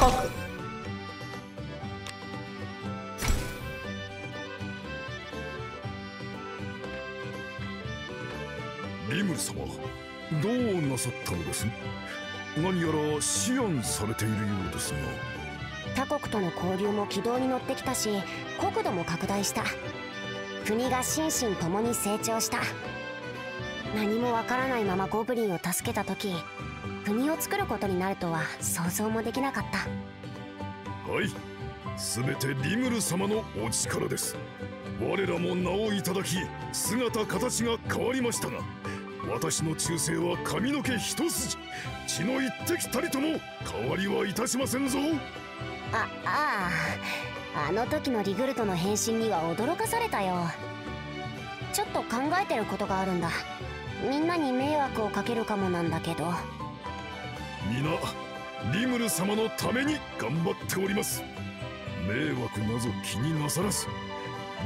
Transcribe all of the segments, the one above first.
ごく。リムル様、どうなさったのです？何やら思案されているようですが。他国との交流も軌道に乗ってきたし、国土も拡大した。国が心身ともに成長した。何もわからないままゴブリンを助けた時、国を作ることになるとは想像もできなかった。はい、全てリムル様のお力です。我らも名をいただき、姿形が変わりましたが、私の忠誠は髪の毛一筋、血の一滴たりとも変わりはいたしませんぞ。あの時のリグルトの変身には驚かされたよ。ちょっと考えてることがあるんだ。みんなに迷惑をかけるかもなんだけど。皆リムル様のために頑張っております。迷惑なぞ気になさらず、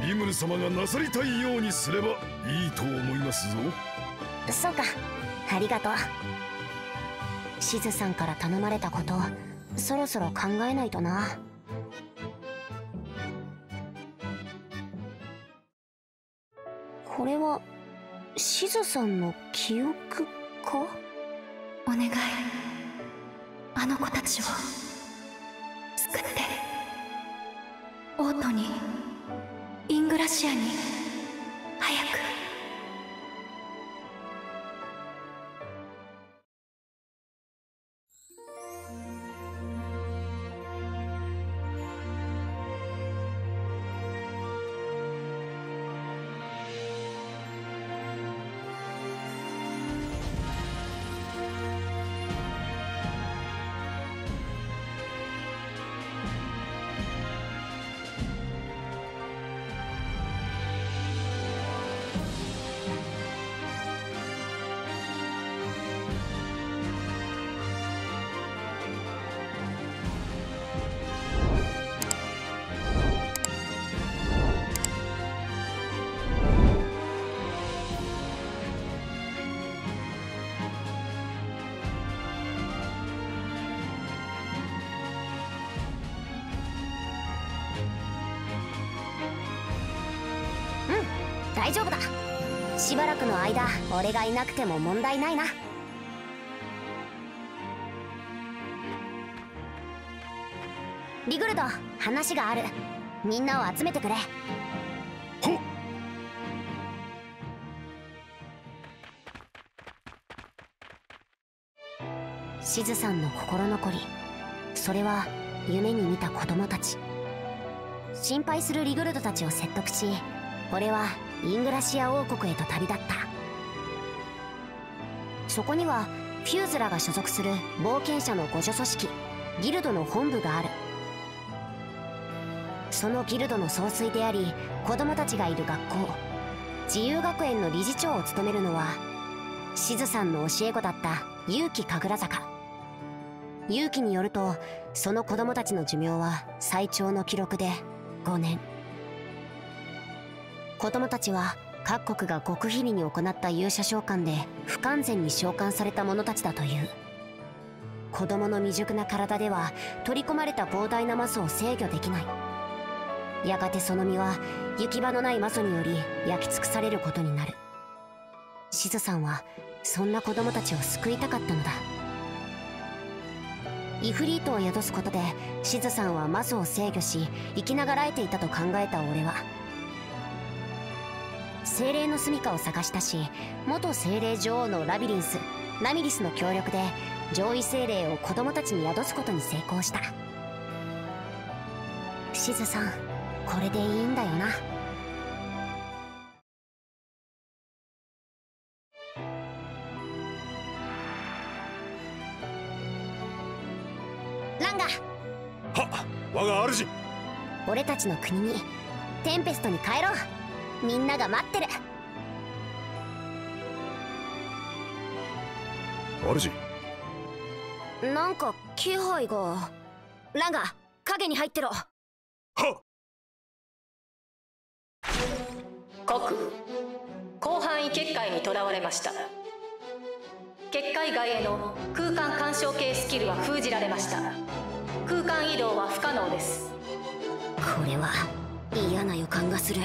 リムル様がなさりたいようにすればいいと思いますぞ。そうか、ありがとう。シズさんから頼まれたこと、そろそろ考えないとな。これはシズさんの記憶か？お願い、あの子たちを救って。オートに、イングラシアに、早く。大丈夫だ。しばらくの間、俺がいなくても問題ないな。リグルド、話がある。みんなを集めてくれ。シズさんの心残り、それは夢に見た子供たち。心配するリグルドたちを説得し、俺はイングラシア王国へと旅立った。そこにはフューズらが所属する冒険者の互助組織ギルドの本部がある。そのギルドの総帥であり、子供たちがいる学校自由学園の理事長を務めるのは、シズさんの教え子だった結城神楽坂。結城によると、その子供たちの寿命は最長の記録で5年。子供たちは各国が極秘裏に行った勇者召喚で不完全に召喚された者たちだという。子供の未熟な体では取り込まれた膨大な魔素を制御できない。やがてその身は行き場のない魔素により焼き尽くされることになる。シズさんはそんな子供たちを救いたかったのだ。イフリートを宿すことでシズさんは魔素を制御し、生きながらえていたと考えた俺は、精霊の住処を探したし、元精霊女王のラビリンス、ラミリスの協力で上位精霊を子供たちに宿すことに成功した。シズさん、これでいいんだよな。ランガ、はっ、我が主。俺たちの国に、テンペストに帰ろう。みんなが待ってる。主、なんか気配が。ランガ、影に入ってろ。はっ。国、広範囲結界にとらわれました。結界外への空間干渉系スキルは封じられました。空間移動は不可能です。これは嫌な予感がする。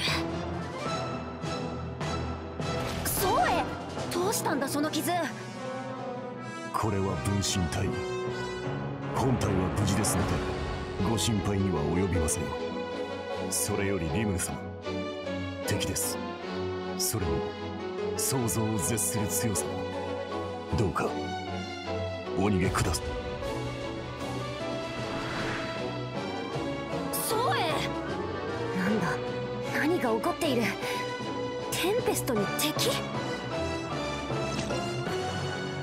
ソエ、どうしたんだその傷。これは分身体、本体は無事ですのでご心配には及びません。それよりリムル様、敵です。それも想像を絶する強さ。どうかお逃げください。が起こっている。テンペストに敵。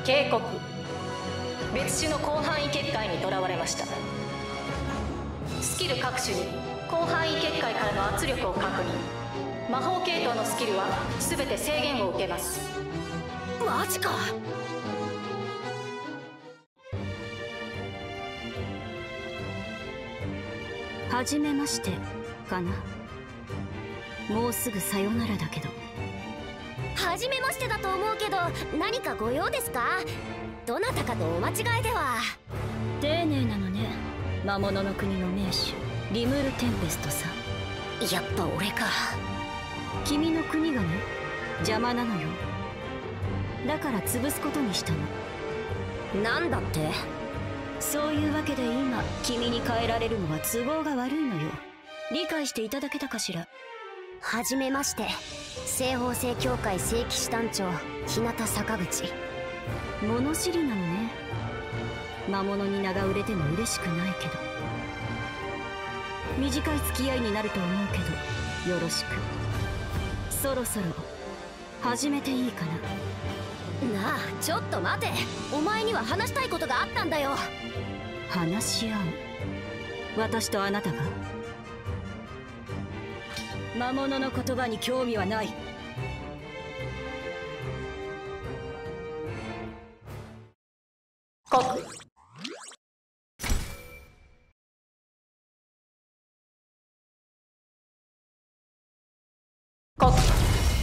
警告、別種の広範囲結界にとらわれました。スキル各種に広範囲結界からの圧力を確認。魔法系統のスキルは全て制限を受けます。マジか。はじめましてかな。もうすぐさよならだけど。初めましてだと思うけど何かご用ですか？どなたかとお間違いでは。丁寧なのね、魔物の国の名手リムル・テンペストさん。やっぱ俺か。君の国がね、邪魔なのよ。だから潰すことにしたの。なんだって？そういうわけで今君に変えられるのは都合が悪いのよ。理解していただけたかしら？はじめまして、西方聖教会聖騎士団長日向坂口。物知りなのね。魔物に名が売れても嬉しくないけど、短い付き合いになると思うけどよろしく。そろそろ始めていいかな。なあ、ちょっと待て。お前には話したいことがあったんだよ。話し合う？私とあなたが？魔物の言葉に興味はない。告。告。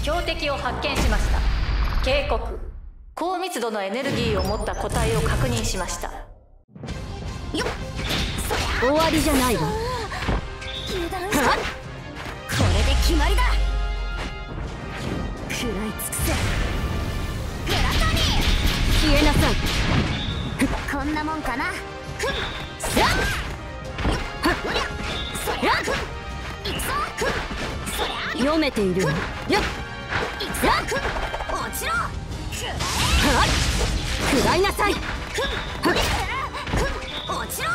強敵を発見しました。警告、高密度のエネルギーを持った個体を確認しました。よっ、終わりじゃないわ。油断した。決まりだ。食らいつくせ。グラタミー、消えなさい。こんなもんかな。ふっ、そらふっ、おりゃそりゃふっ、いくぞふっ、そりゃ読めているわ。よっ、いくぞふっ、落ちろ。食らいなさい。ふっ、おりゃふっ、落ちろ。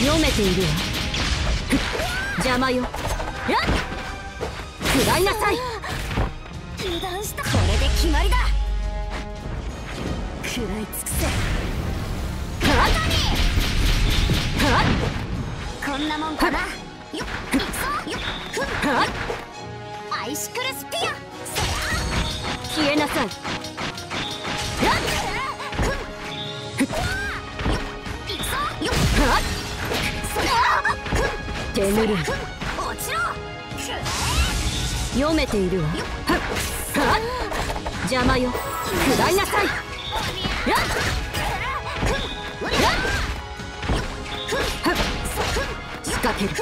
読めているわ。邪魔よ。やっ、食らいなさい。油断した。これで決まりだ。食らいつくせ。はっ、こんなもんかな。よっ、いくぞよっ、ふっ、アイシクルスピア。消えなさい。やっ、ふっ、いくぞよっ、はっ、そりゃ。煙る。読めているわ。邪魔よ。食らいなさい。仕掛ける。こ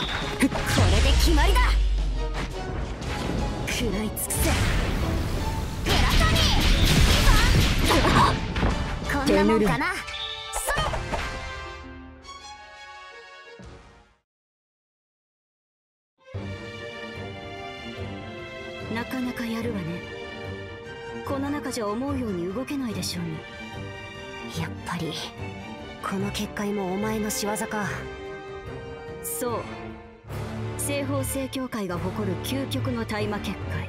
れで決まりだ。食らいつくせ。こんなもんかな。なかなかやるわね。この中じゃ思うように動けないでしょうね。やっぱりこの結界もお前の仕業か。そう、西方聖教会が誇る究極の大魔結界。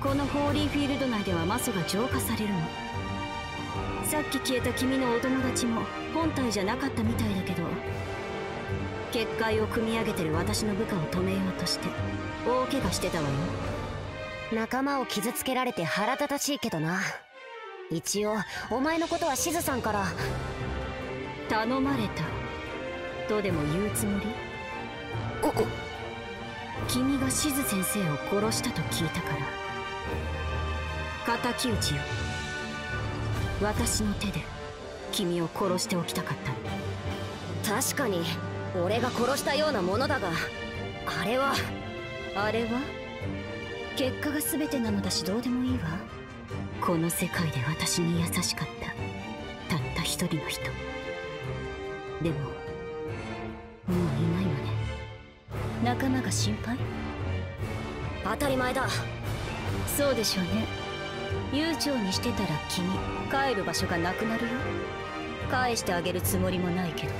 このホーリーフィールド内では魔素が浄化されるの。さっき消えた君のお友達も本体じゃなかったみたいだけど、結界を組み上げてる私の部下を止めようとして大怪我してたわよ。仲間を傷つけられて腹立たしいけどな。一応お前のことはシズさんから頼まれたとでも言うつもり？君がシズ先生を殺したと聞いたから。敵討ちよ。私の手で君を殺しておきたかったの。確かに俺が殺したようなものだが、あれは結果が全てなのだし、どうでもいいわ。この世界で私に優しかったたった一人の人。でももういないわね。仲間が心配？当たり前だ。そうでしょうね。悠長にしてたら君、帰る場所がなくなるよ。返してあげるつもりもないけど。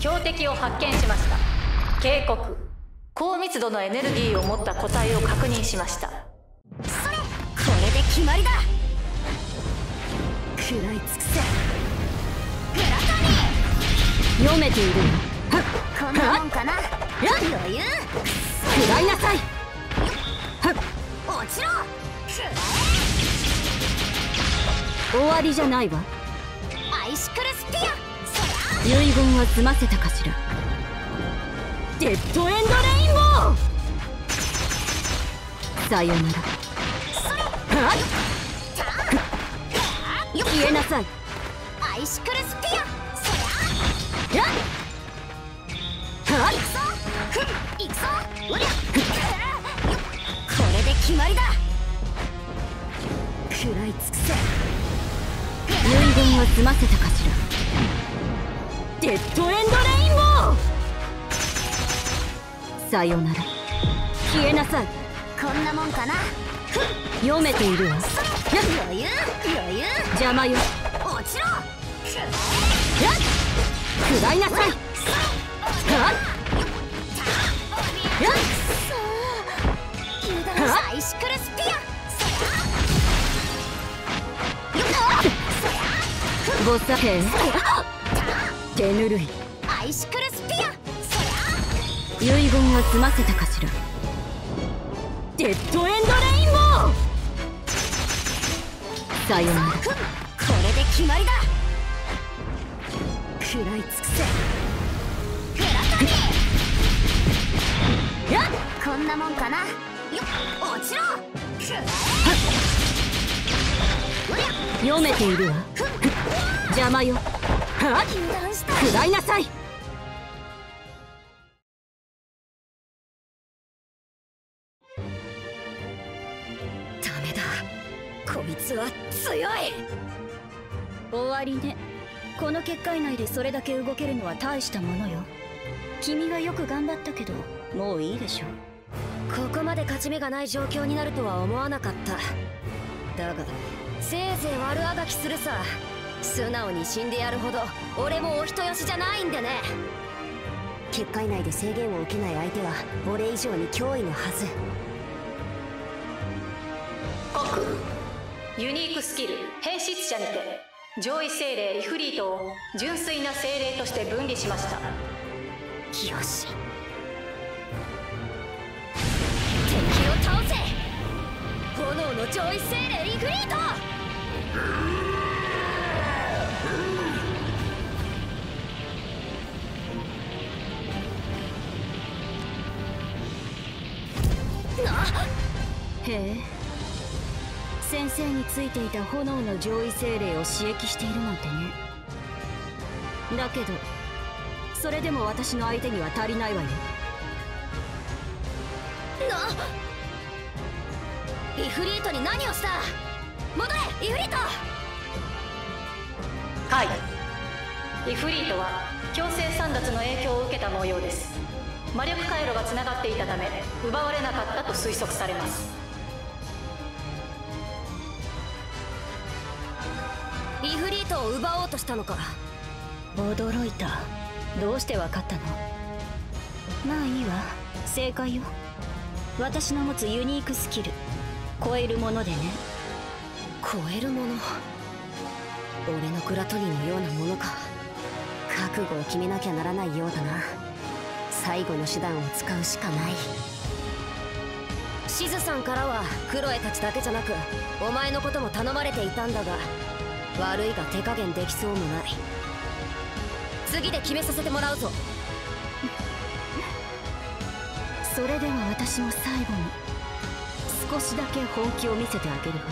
標的を発見しました。警告。高密度のエネルギーを持った個体を確認しました。それ、これで決まりだ。食らいつくせ。グラトニー。読めている。こんなもんかな。余裕。食らいなさい。落ちろ。終わりじゃないわ。アイシクルスティア。遺言は済ませたかしら。デッドエンドレインボー。さよなら。消えなさい。アイシクルスピア。そりゃはいくぞいくぞ。これで決まりだ。食らいつくせ。遺言は済ませたかしら。デッドエンドレインボー。さよなら。消えなさい。こんなもんかな。読めているわ。余裕余裕。邪魔よ。落ちろ。食らいなさい。アイシクルスピア。ボスだけ。手ぬるい。アイシクルスピア。遺言は済ませたかしら。デッドエンドレインボー。さよなら。これで決まりだ。食らいつくせ。グラトニー。こんなもんかな。落ちろ。読めているわ。邪魔よ。食らいなさい。ダメだ、こいつは強い。終わりね。この結界内でそれだけ動けるのは大したものよ。君はよく頑張ったけど、もういいでしょう。ここまで勝ち目がない状況になるとは思わなかった。だがせいぜい悪あがきするさ。素直に死んでやるほど俺もお人よしじゃないんでね。結界内で制限を受けない相手は俺以上に脅威のはず。ユニークスキル変質者にて上位精霊イフリートを純粋な精霊として分離しました。よし、敵を倒せ。炎の上位精霊イフリート。へえ、先生についていた炎の上位精霊を刺激しているなんてね。だけどそれでも私の相手には足りないわよ。なイフリートに何をした。戻れイフリート。はい、イフリートは強制簒奪の影響を受けた模様です。魔力回路がつながっていたため奪われなかったと推測されます。イフリートを奪おうとしたのか。驚いた。どうして分かったの。まあいいわ、正解よ。私の持つユニークスキル、超えるものでね。超えるもの。俺のグラトニーのようなものか。覚悟を決めなきゃならないようだな。最後の手段を使うしかない。シズさんからはクロエたちだけじゃなくお前のことも頼まれていたんだが、悪いが手加減できそうもない。次で決めさせてもらうぞ。それでは私も最後に少しだけ本気を見せてあげるわ。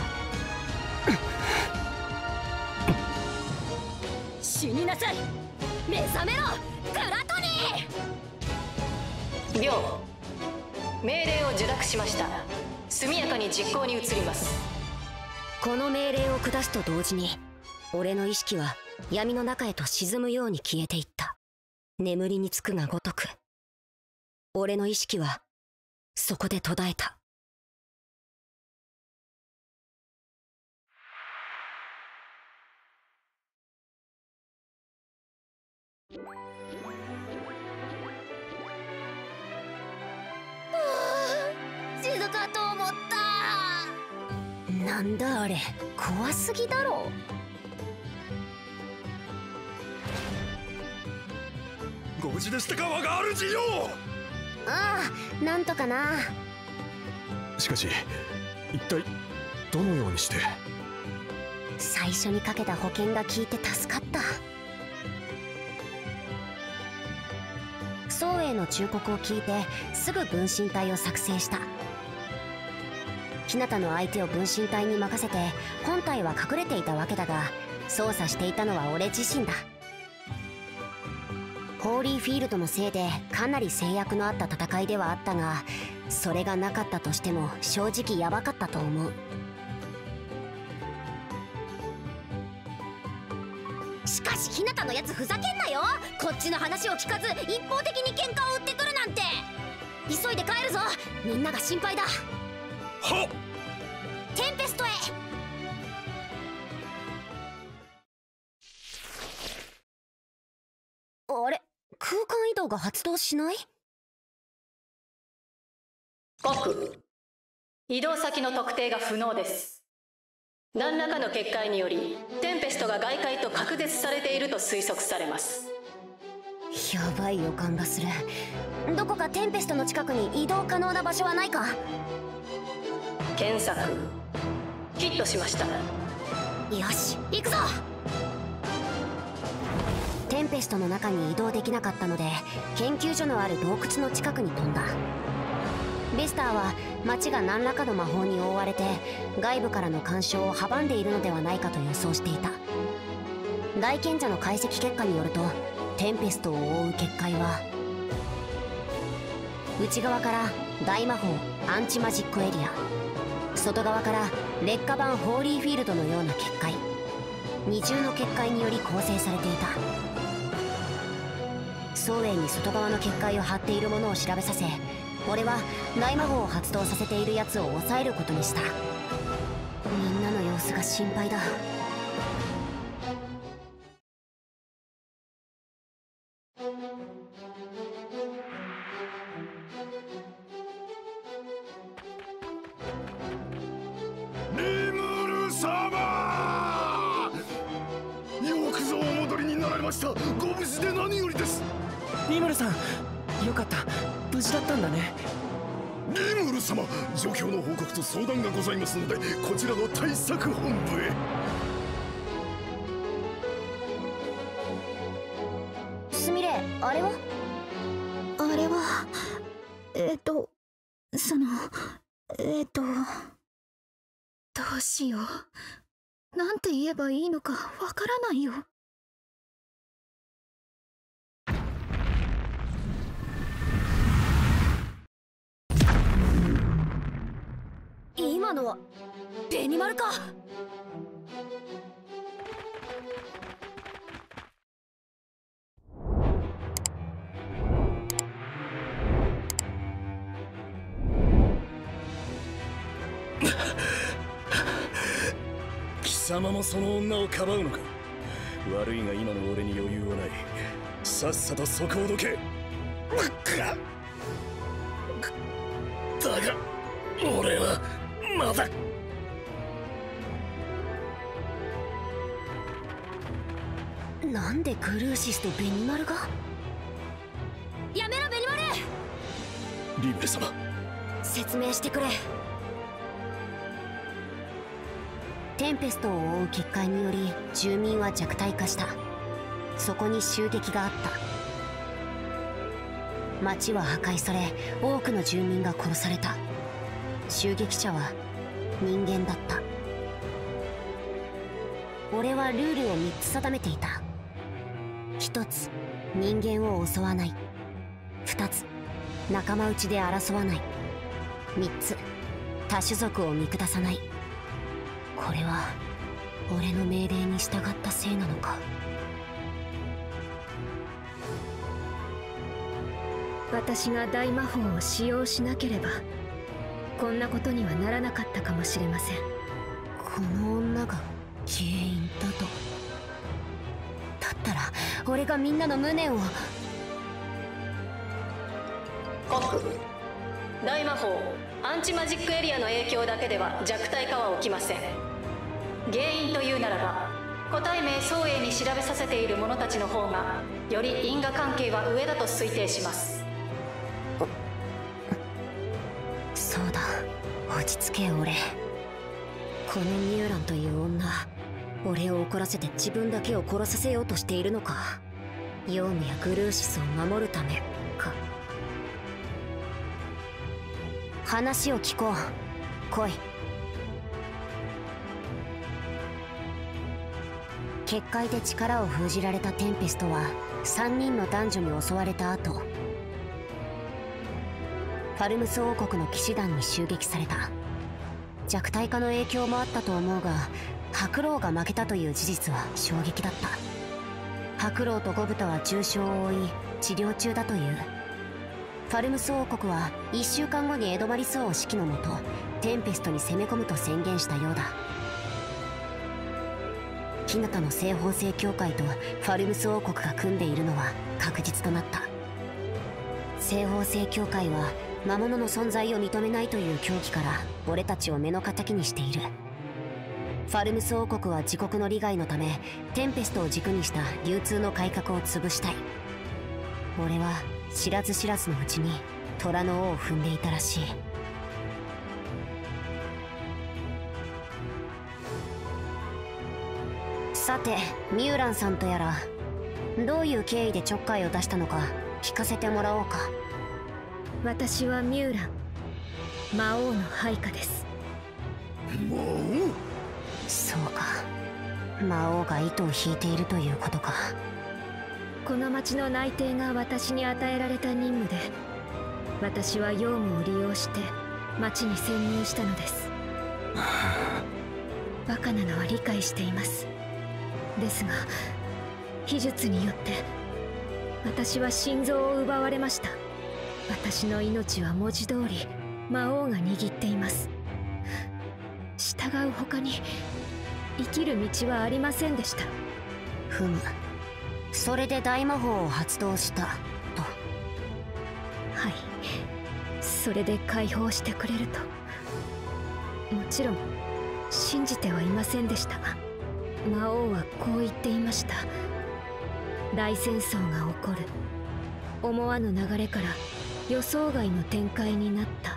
死になさい、目覚めろクラトニー。亮、命令を受諾しました。速やかに実行に移ります。この命令を下すと同時に俺の意識は闇の中へと沈むように消えていった。眠りにつくがごとく俺の意識はそこで途絶えた。死ぬかと思った。なんだあれ、怖すぎだろ。ご無事でしたか我が主よ。ああ、なんとかな。しかし一体どのようにして。最初にかけた保険が効いて助かった。宋英の忠告を聞いてすぐ分身体を作成した。日向の相手を分身体に任せて本体は隠れていたわけだが、操作していたのは俺自身だ。ホーリーフィールドのせいでかなり制約のあった戦いではあったが、それがなかったとしても正直ヤバかったと思う。しかし日向のやつふざけんなよ。こっちの話を聞かず一方的に喧嘩を売ってくるなんて。急いで帰るぞ、みんなが心配だ。はっ、テンペストへ。あれ、空間移動が発動しない？僕、移動先の特定が不能です。何らかの結界によりテンペストが外界と隔絶されていると推測されます。やばい予感がする。どこかテンペストの近くに移動可能な場所はないか。検索ヒットしました。よし、行くぞ。テンペストの中に移動できなかったので研究所のある洞窟の近くに飛んだ。ベスターは町が何らかの魔法に覆われて外部からの干渉を阻んでいるのではないかと予想していた。大賢者の解析結果によるとテンペストを覆う結界は内側から大魔法アンチマジックエリア、外側から劣化版ホーリーフィールドのような結界、二重の結界により構成されていた。宋英に外側の結界を張っているものを調べさせ、俺は大魔法を発動させているやつを抑えることにした。みんなの様子が心配だ。リムル様、よくぞお戻りになられました。ご無事で何よりです。リムルさん、よかった、無事だったんだね。リムル様、状況の報告と相談がございますので、こちらの対策本部へ。スミレ、あれは？あれはどうしよう、なんて言えばいいのかわからないよ。今のはベニマルか。貴様もその女をかばうのか。悪いが今の俺に余裕はない。さっさとそこをどけ。だが俺はまだ。なんでクルーシスとベニマルが。やめろベニマル。リムル様、説明してくれ。テンペストを覆う結界により住民は弱体化した。そこに襲撃があった。町は破壊され多くの住民が殺された。襲撃者は人間だった。俺はルールを3つ定めていた。1つ、人間を襲わない。2つ、仲間内で争わない。3つ、多種族を見下さない。これは俺の命令に従ったせいなのか。私が大魔法を使用しなければこんなことにはならなかったかもしれません。この女が原因だと。だったら俺がみんなの無念を。大魔法アンチマジックエリアの影響だけでは弱体化は起きません。原因というならば個体名総英に調べさせている者たちの方がより因果関係は上だと推定します。そうだ、落ち着け俺。このミューランという女、俺を怒らせて自分だけを殺させようとしているのか。ヨウムやグルーシスを守るためか。話を聞こう。来い。結界で力を封じられたテンペストは3人の男女に襲われた後、ファルムス王国の騎士団に襲撃された。弱体化の影響もあったと思うが、白狼が負けたという事実は衝撃だった。白狼とゴブタは重傷を負い治療中だという。ファルムス王国は1週間後にエドマリス王指揮のもとテンペストに攻め込むと宣言したようだ。日向の西方聖教会とファルムス王国が組んでいるのは確実となった。西方聖教会は魔物の存在を認めないという狂気から俺たちを目の敵にしている。ファルムス王国は自国の利害のためテンペストを軸にした流通の改革を潰したい。俺は知らず知らずのうちに虎の尾を踏んでいたらしい。さてミューランさんとやら、どういう経緯でちょっかいを出したのか聞かせてもらおうか。私はミューラン、魔王の配下です。魔王？そうか、魔王が糸を引いているということか。この町の内定が私に与えられた任務で、私はヨウムを利用して町に潜入したのです。バカなのは理解しています。ですが秘術によって私は心臓を奪われました。私の命は文字通り魔王が握っています。従う他に生きる道はありませんでした。ふむ、それで大魔法を発動したと。はい、それで解放してくれると。もちろん信じてはいませんでしたが、魔王はこう言っていました。大戦争が起こる。思わぬ流れから予想外の展開になったと。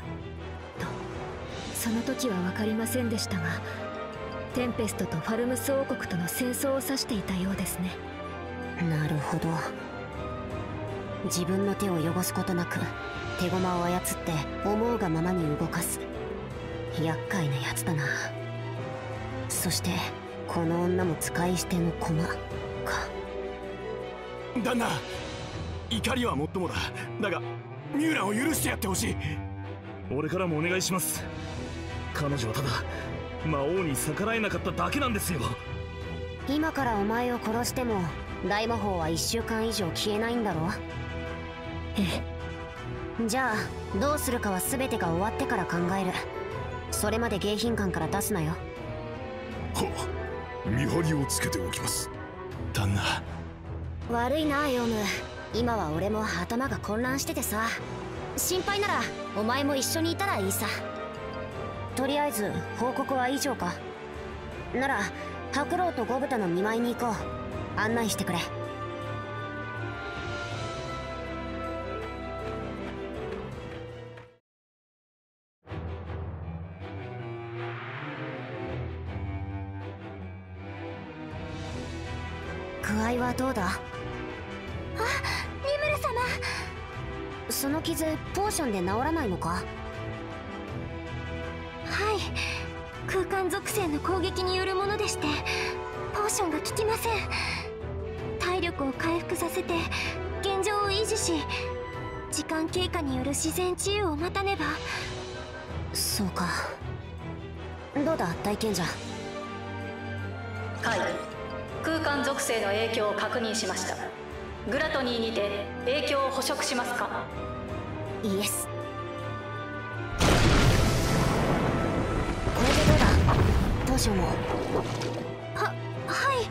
その時は分かりませんでしたが、テンペストとファルムス王国との戦争を指していたようですね。なるほど。自分の手を汚すことなく手駒を操って思うがままに動かす厄介なやつだな。そしてこの女も使い捨ての駒か。旦那、怒りはもっともだ。だがミューランを許してやってほしい。俺からもお願いします。彼女はただ魔王に逆らえなかっただけなんですよ。今からお前を殺しても大魔法は1週間以上消えないんだろう。ええ。じゃあどうするかは全てが終わってから考える。それまで迎賓館から出すなよ。はっ、見張りをつけておきます。旦那、悪いなヨウム、今は俺も頭が混乱しててさ。心配ならお前も一緒にいたらいいさ。とりあえず報告は以上か。なら白狼とゴブタの見舞いに行こう。案内してくれ。具合はどうだ？あ、リムル様、その傷ポーションで治らないのか？はい、空間属性の攻撃によるものでして、ポーションが効きません。体力を回復させて現状を維持し、時間経過による自然治癒を待たねば。そうか。どうだ大賢者？はい、空間属性の影響を確認しました。グラトニーにて影響を捕食しますか？イエス。これでどうだポーションを。はい。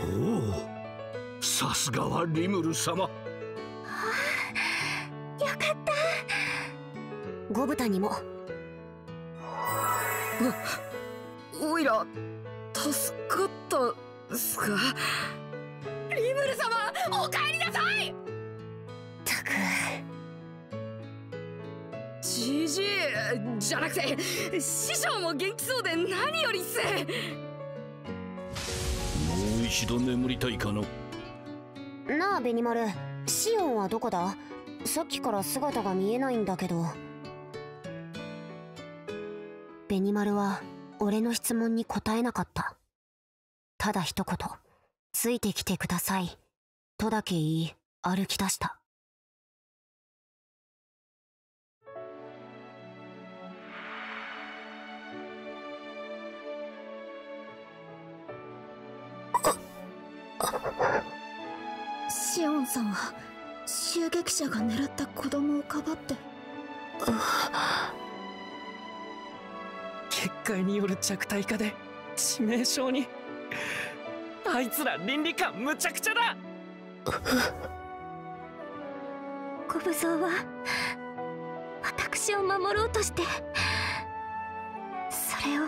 おお、さすがはリムル様。はあ、よかった。ゴブタにも。オイラ助かったっすか？リムル様、お帰りなさい。ったく、じじいじゃなくて師匠も元気そうで何よりっす。もう一度眠りたいかの。なあベニマル、シオンはどこだ？さっきから姿が見えないんだけど。ベニマルは俺の質問に答えなかった。ただ一言、ついてきてください、とだけ言い、歩き出した。シオンさんは襲撃者が狙った子供をかばって。結界による弱体化で致命傷に。あいつら倫理観むちゃくちゃだ。コブゾウは私を守ろうとして、それを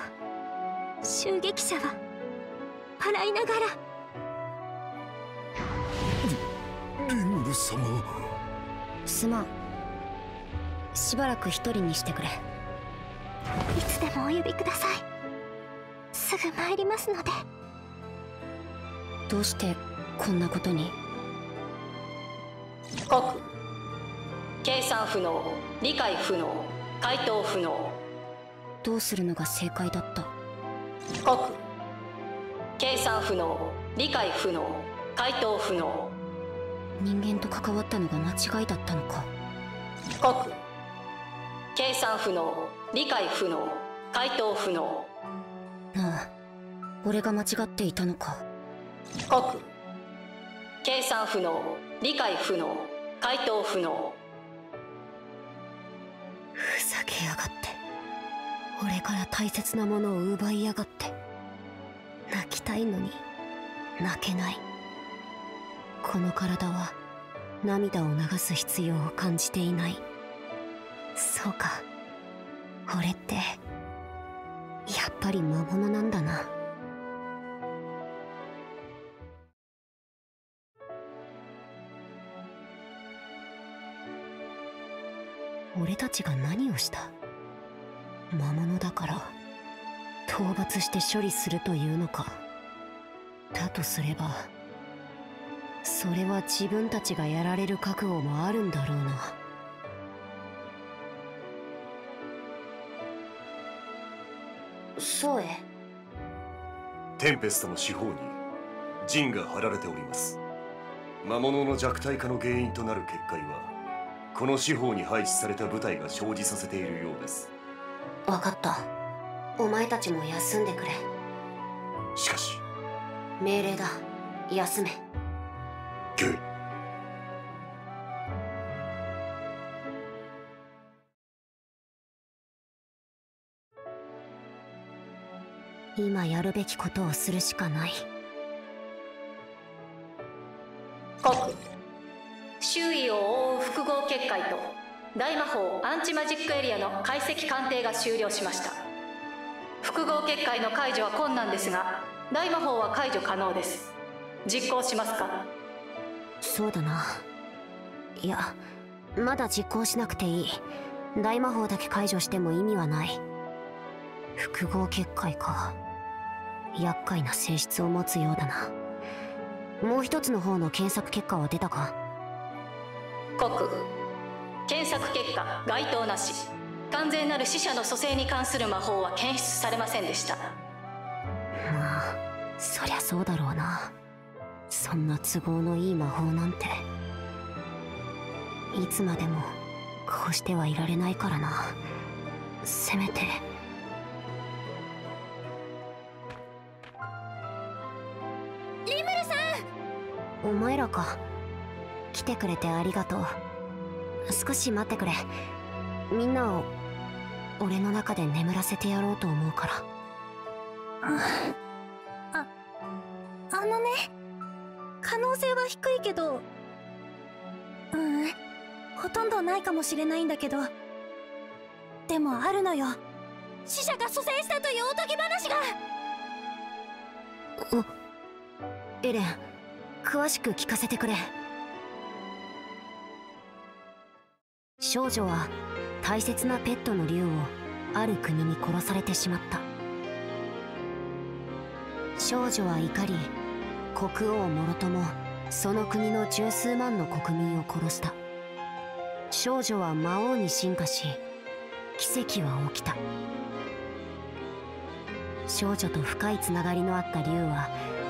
襲撃者は払いながら。リムル様、すまん。しばらく一人にしてくれ。いつでもお呼びください。すぐ参りますので。どうしてこんなことに？告、計算不能、理解不能、回答不能。どうするのが正解だった？告、計算不能、理解不能、回答不能。人間と関わったのが間違いだったのか。告、計算不能、理解不能、回答不能。なあ、俺が間違っていたのか。告、計算不能、理解不能、回答不能。ふざけやがって。俺から大切なものを奪いやがって。泣きたいのに泣けない。この体は涙を流す必要を感じていない。そうか、俺ってやっぱり魔物なんだな。俺たちが何をした？魔物だから討伐して処理するというのか。だとすればそれは自分たちがやられる覚悟もあるんだろうな。そうえ、テンペストの四方に陣が張られております。魔物の弱体化の原因となる結界は、この四方に配置された部隊が生じさせているようです。分かった、お前たちも休んでくれ。しかし命令だ、休め。ゲイ。今やるべきことをするしかない。告、周囲を覆う複合結界と大魔法アンチマジックエリアの解析鑑定が終了しました。複合結界の解除は困難ですが、大魔法は解除可能です。実行しますか？そうだな。いや、まだ実行しなくていい。大魔法だけ解除しても意味はない。複合結界か。厄介な性質を持つようだな。もう一つの方の検索結果は出たか？告、検索結果該当なし。完全なる死者の蘇生に関する魔法は検出されませんでした。まあそりゃそうだろうな。そんな都合のいい魔法なんていつまでもこうしてはいられないからな。せめて。リムルさん、お前らか。来てくれてありがとう。少し待ってくれ。みんなを俺の中で眠らせてやろうと思うから。あのね、可能性は低いけど、ほとんどないかもしれないんだけど、でもあるのよ。死者が蘇生したというおとぎ話が。エレン、詳しく聞かせてくれ。少女は大切なペットの竜をある国に殺されてしまった。少女は怒り、国王もろともその国の十数万の国民を殺した。少女は魔王に進化し、奇跡は起きた。少女と深いつながりのあった竜は、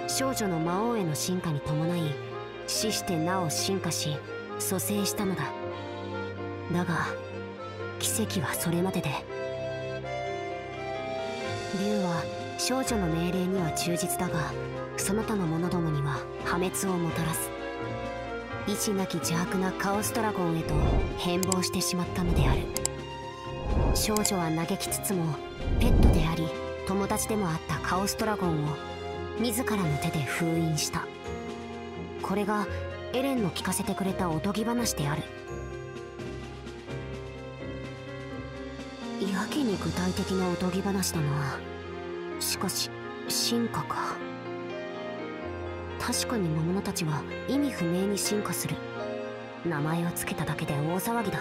少女の魔王への進化に伴い、死してなお進化し蘇生したのだ。だが奇跡はそれまでで、竜は少女の命令には忠実だが、その他の者どもには破滅をもたらす意志なき邪悪なカオスドラゴンへと変貌してしまったのである。少女は嘆きつつも、ペットであり友達でもあったカオスドラゴンを自らの手で封印した。これがエレンの聞かせてくれたおとぎ話である。やけに具体的なおとぎ話だな。しかし進化か。確かに魔物たちは意味不明に進化する。名前をつけただけで大騒ぎだ。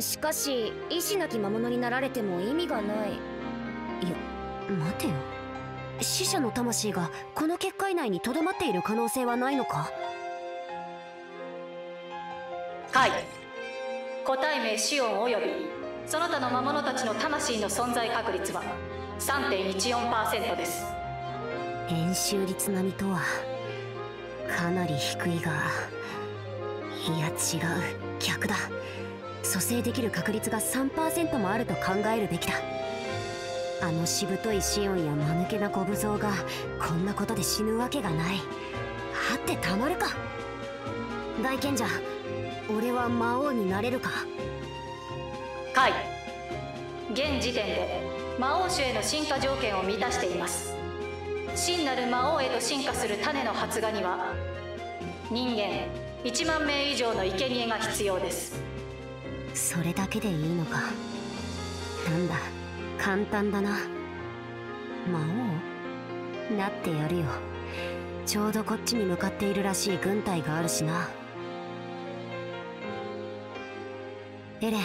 しかし意志なき魔物になられても意味がない。いや待てよ、死者の魂がこの結界内にとどまっている可能性はないのか？はい。個体名シオンおよびその他の魔物たちの魂の存在確率は 3.14% です。円周率並みとはかなり低いが、いや違う、逆だ。蘇生できる確率が 3% もあると考えるべきだ。あのしぶといシオンや間抜けなゴブゾウがこんなことで死ぬわけがない。はってたまるか。大賢者、俺は魔王になれるか？はい。現時点で魔王種への進化条件を満たしています。真なる魔王へと進化する種の発芽には人間1万名以上の生贄が必要です。それだけでいいのか。なんだ簡単だな。魔王なってやるよ。ちょうどこっちに向かっているらしい軍隊があるしな。エレン、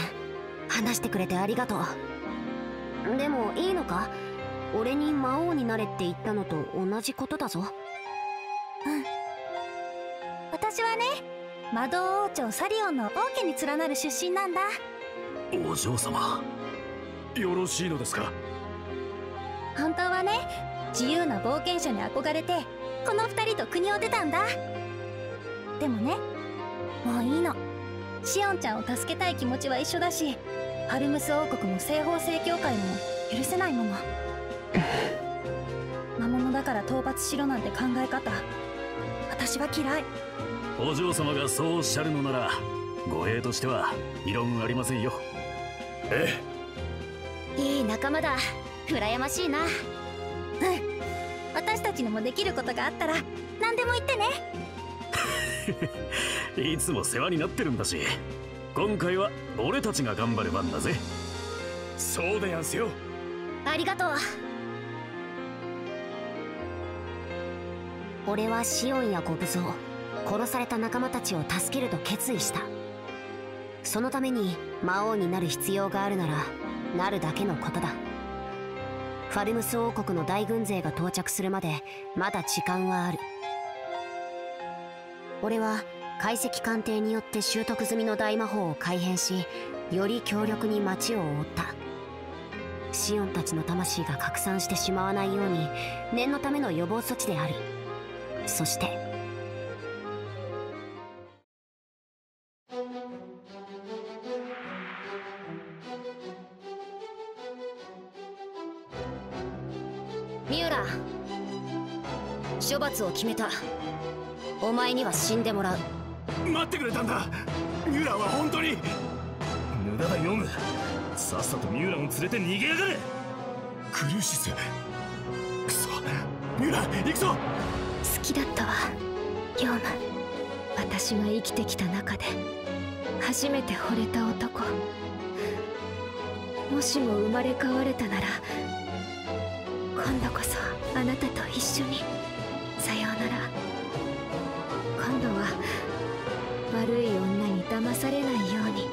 話してくれてありがとう。でもいいのか？俺に魔王になれって言ったのと同じことだぞ。うん。私はね、魔導王朝サリオンの王家に連なる出身なんだ。お嬢様、よろしいのですか？本当はね、自由な冒険者に憧れてこの2人と国を出たんだ。でもね、もういいの。シオンちゃんを助けたい気持ちは一緒だし、ハルムス王国も西方聖教会も許せないもの。魔物だから討伐しろなんて考え方、私は嫌い。お嬢様がそうおっしゃるのなら、護衛としては異論ありませんよ。ええ、いい仲間だ。羨ましいな。うん、私たちにもできることがあったら何でも言ってね。いつも世話になってるんだし、今回は俺たちが頑張る番だぜ。そうでやんすよ。ありがとう。俺はシオンやゴブゾウ、殺された仲間たちを助けると決意した。そのために魔王になる必要があるならなるだけのことだ。ファルムス王国の大軍勢が到着するまでまだ時間はある。俺は解析鑑定によって習得済みの大魔法を改変し、より強力に街を覆った。シオンたちの魂が拡散してしまわないように念のための予防措置である。そしてミューラ、処罰を決めた。お前には死んでもらう。待ってくれたんだ、ミューラは本当に無駄だ。読む、さっさとミューランを連れて逃げやがれ。クルーシス、クソ、ミューラン行くぞ。好きだったわ、ヨウム。私が生きてきた中で初めて惚れた男。もしも生まれ変われたなら今度こそあなたと一緒に。さようなら。今度は悪い女に騙されないようにね。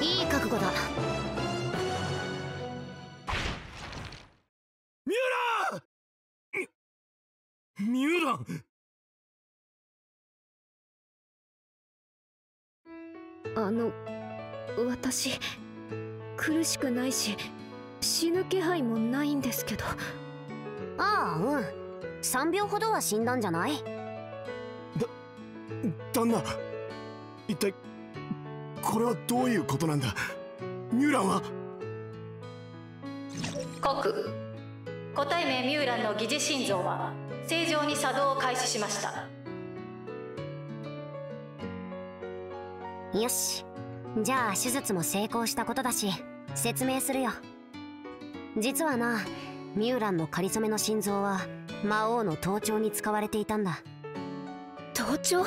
いい覚悟だ。ミューラン、ミューラン。私苦しくないし死ぬ気配もないんですけど。ああ、うん、3秒ほどは死んだんじゃない？旦那、一体これはどういうことなんだ。ミューランは告、個体名ミューランの疑似心臓は正常に作動を開始しました。よし、じゃあ手術も成功したことだし説明するよ。実はな、ミューランの仮初めの心臓は魔王の盗聴に使われていたんだ。盗聴？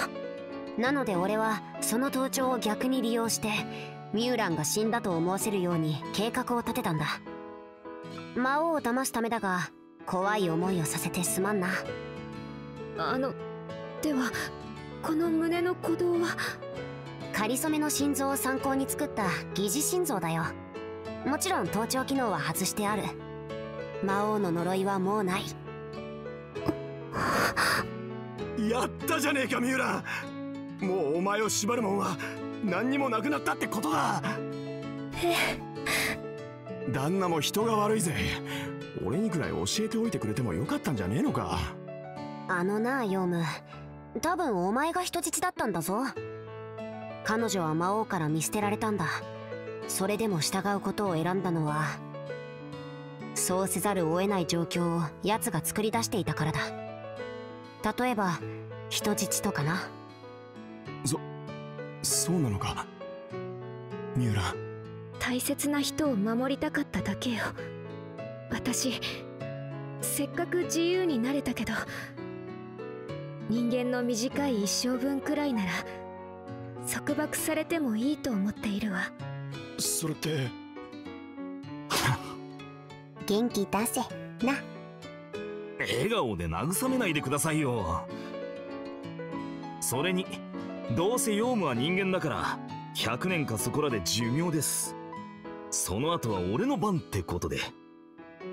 なので俺はその盗聴を逆に利用してミューランが死んだと思わせるように計画を立てたんだ。魔王を騙すためだが怖い思いをさせてすまんな。ではこの胸の鼓動は？仮初めの心臓を参考に作った疑似心臓だよ。もちろん盗聴機能は外してある。魔王の呪いはもうない。やったじゃねえか、ミューラン。もうお前を縛るもんは何にもなくなったってことだ。旦那も人が悪いぜ。俺にくらい教えておいてくれてもよかったんじゃねえのか。なあヨウム、多分お前が人質だったんだぞ。彼女は魔王から見捨てられたんだ。それでも従うことを選んだのはそうせざるを得ない状況を奴が作り出していたからだ。例えば人質とかな。そうなのか、ミューラ。大切な人を守りたかっただけよ。私せっかく自由になれたけど、人間の短い一生分くらいなら束縛されてもいいと思っているわ。それって元気出せな。笑顔で慰めないでくださいよ。それにどうせヨウムは人間だから100年かそこらで寿命です。その後は俺の番ってことで。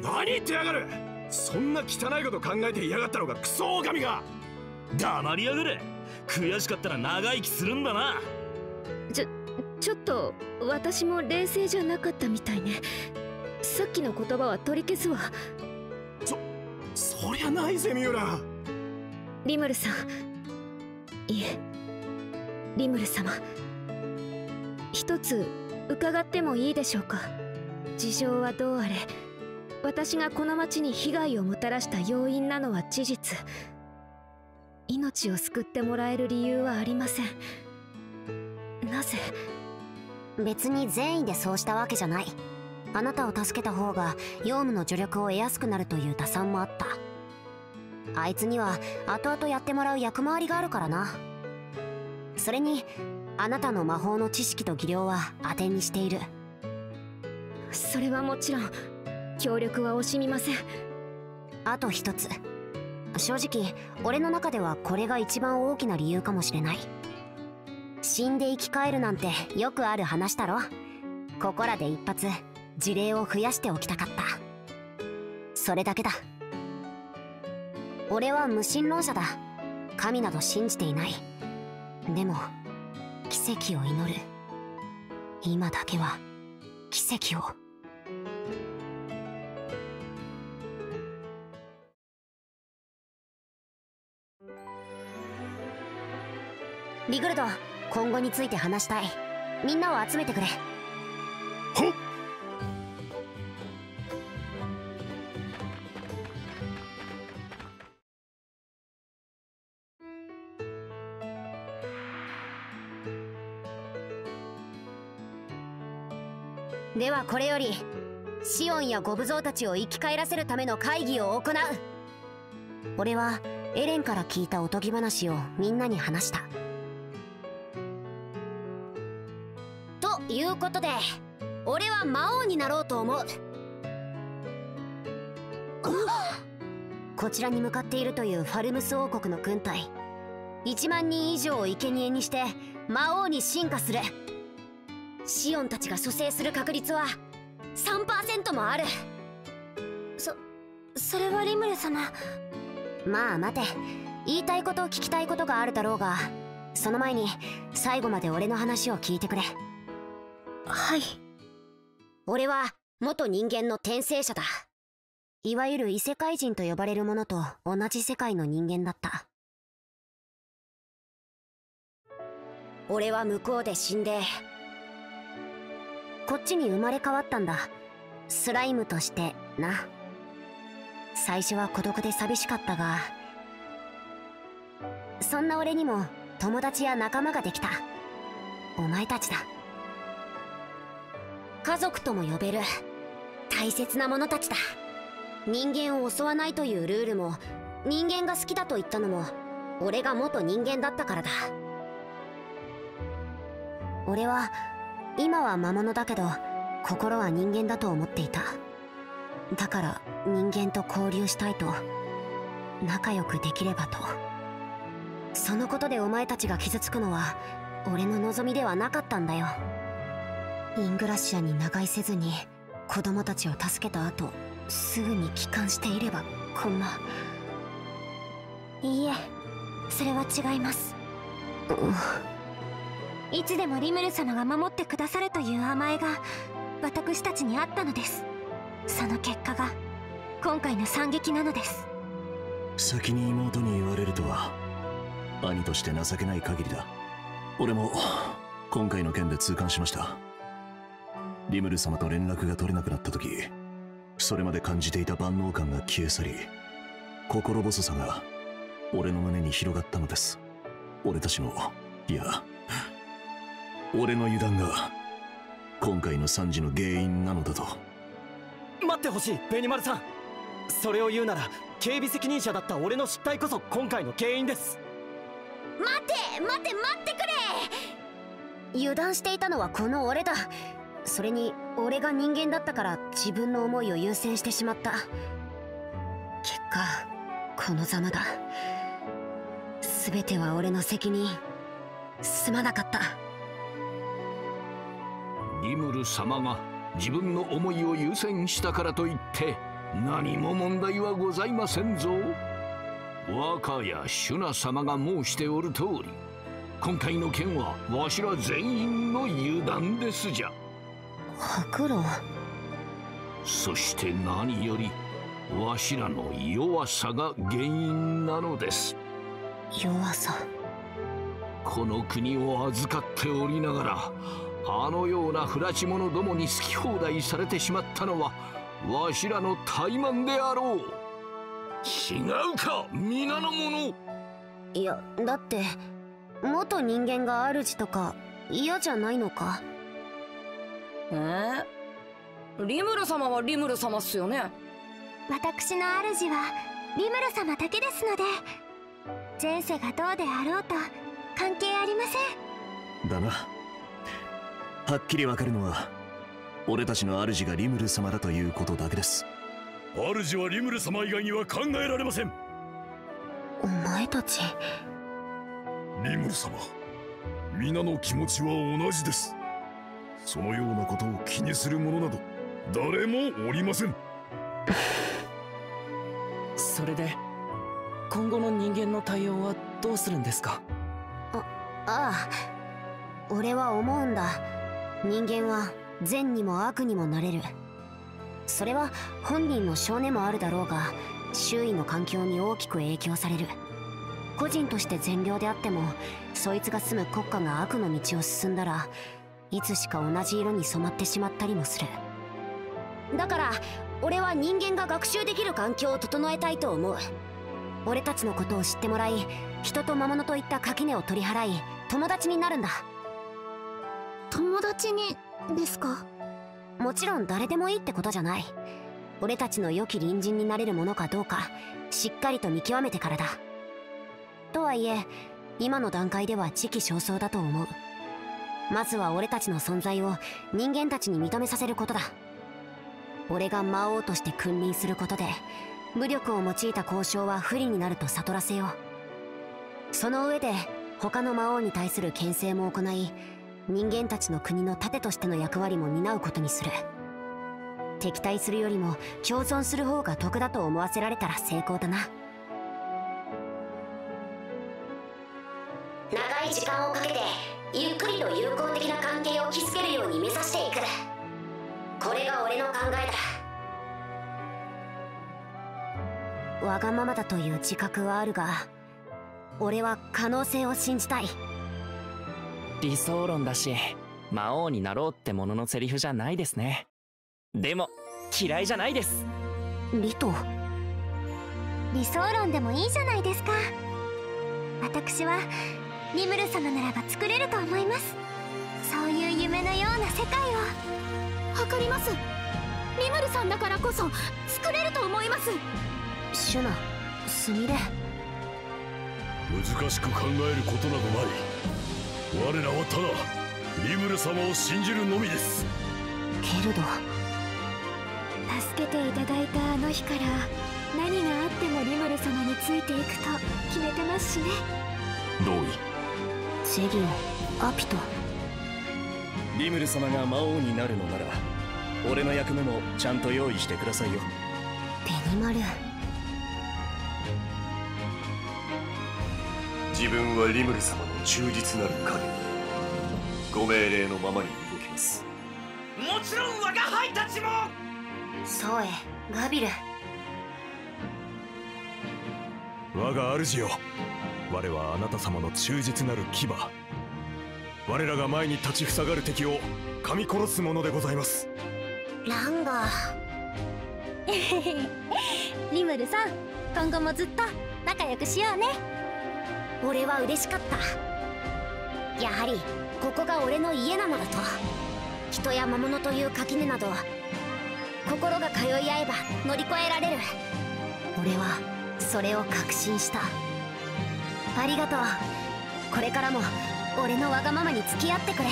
何言ってやがる。そんな汚いこと考えていやがったのがクソ狼が。黙りやがれ。悔しかったら長生きするんだな。ちょっと私も冷静じゃなかったみたいね。さっきの言葉は取り消すわ。そりゃないぜ、ミューラ。リムルさん、いえリムル様、一つ伺ってもいいでしょうか。事情はどうあれ、私がこの町に被害をもたらした要因なのは事実。命を救ってもらえる理由はありません。なぜ？別に善意でそうしたわけじゃない。あなたを助けた方がヨウムの助力を得やすくなるという打算もあった。あいつには後々やってもらう役回りがあるからな。それにあなたの魔法の知識と技量は当てにしている。それはもちろん協力は惜しみません。あと一つ、正直俺の中ではこれが一番大きな理由かもしれない。死んで生き返るなんてよくある話だろ。ここらで一発事例を増やしておきたかった。それだけだ。俺は無神論者だ。神など信じていない。でも奇跡を祈る。今だけは奇跡を。リグルド、今後について話したい。みんなを集めてくれ。はっ。ではこれよりシオンやゴブゾウたちを生き返らせるための会議を行う。俺はエレンから聞いたおとぎ話をみんなに話した。ということで俺は魔王になろうと思う。こちらに向かっているというファルムス王国の軍隊、1万人以上を生贄にして魔王に進化する。シオンたちが蘇生する確率は 3% もある。それはリムル様。まあ待て、言いたいこと聞きたいことがあるだろうが、その前に最後まで俺の話を聞いてくれ。はい。俺は元人間の転生者だ。いわゆる異世界人と呼ばれるものと同じ世界の人間だった。俺は向こうで死んでこっちに生まれ変わったんだ。スライムとしてな。最初は孤独で寂しかったが、そんな俺にも友達や仲間ができた。お前たちだ。家族とも呼べる大切な者たちだ。人間を襲わないというルールも、人間が好きだと言ったのも俺が元人間だったからだ。俺は今は魔物だけど心は人間だと思っていた。だから人間と交流したいと、仲良くできればと。そのことでお前たちが傷つくのは俺の望みではなかったんだよ。イングラシアに長居せずに子供たちを助けた後、すぐに帰還していればこんな。いいえ、それは違います。いつでもリムル様が守ってくださるという甘えが私たちにあったのです。その結果が今回の惨劇なのです。先に妹に言われるとは兄として情けない限りだ。俺も今回の件で痛感しました。リムル様と連絡が取れなくなった時、それまで感じていた万能感が消え去り、心細さが俺の胸に広がったのです。俺たちの、いや俺の油断が今回の惨事の原因なのだと。待ってほしいベニマルさん。それを言うなら警備責任者だった俺の失態こそ今回の原因です。待ってくれ。油断していたのはこの俺だ。それに俺が人間だったから自分の思いを優先してしまった。結果このざまだ。全ては俺の責任。すまなかった。リムル様が自分の思いを優先したからといって何も問題はございませんぞ。若やシュナ様が申しておる通り、今回の件はわしら全員の油断ですじゃ。白狼。そして何よりわしらの弱さが原因なのです。弱さ。この国を預かっておりながら、あのような不埒者どもに好き放題されてしまったのはわしらの怠慢であろう。違うか皆の者。いやだって元人間が主とか嫌じゃないのか。リムル様はリムル様っすよね。私の主はリムル様だけですので、前世がどうであろうと関係ありません。だな。はっきりわかるのは俺たちの主がリムル様だということだけです。主はリムル様以外には考えられません。お前たち。リムル様、皆の気持ちは同じです。そのようなことを気にする者など誰もおりません。それで今後の人間の対応はどうするんですか？ああ、俺は思うんだ。人間は善にも悪にもなれる。それは本人の性根もあるだろうが、周囲の環境に大きく影響される。個人として善良であっても、そいつが住む国家が悪の道を進んだら、いつしか同じ色に染まってしまったりもする。だから俺は人間が学習できる環境を整えたいと思う。俺たちのことを知ってもらい、人と魔物といった垣根を取り払い、友達になるんだ。友達にですか？もちろん誰でもいいってことじゃない。俺たちの良き隣人になれるものかどうか、しっかりと見極めてからだ。とはいえ今の段階では時期尚早だと思う。まずは俺たちの存在を人間たちに認めさせることだ。俺が魔王として君臨することで、武力を用いた交渉は不利になると悟らせよう。その上で他の魔王に対する牽制も行い、人間たちの国の盾としての役割も担うことにする。敵対するよりも共存する方が得だと思わせられたら成功だな。長い時間をかけてゆっくりと友好的な関係を築けるように目指していく。これが俺の考えだ。わがままだという自覚はあるが、俺は可能性を信じたい。理想論だし、魔王になろうってもののセリフじゃないですね。でも嫌いじゃないです。リト、理想論でもいいじゃないですか。私はリムル様ならば作れると思います。そういう夢のような世界を。わかります。リムルさんだからこそ作れると思います。シュナ、スミレ、難しく考えることなどない。我らはただリムル様を信じるのみです。ケルド、助けていただいたあの日から何があってもリムル様についていくと決めてますしね。同意。ジェギオ、アピト、リムル様が魔王になるのなら俺の役目もちゃんと用意してくださいよ。ベニマル、自分はリムル様の忠実なる影に、ご命令のままに動きます。もちろん我が輩たちも。ソエ、ガビル、我が主よ、我はあなた様の忠実なる牙。我らが前に立ちふさがる敵を噛み殺すものでございます。ランガーリムルさん、今後もずっと仲良くしようね。俺は嬉しかった。やはりここが俺の家なのだと。人や魔物という垣根など、心が通い合えば乗り越えられる。俺はそれを確信した。ありがとう。これからも俺のわがままに付き合ってくれ。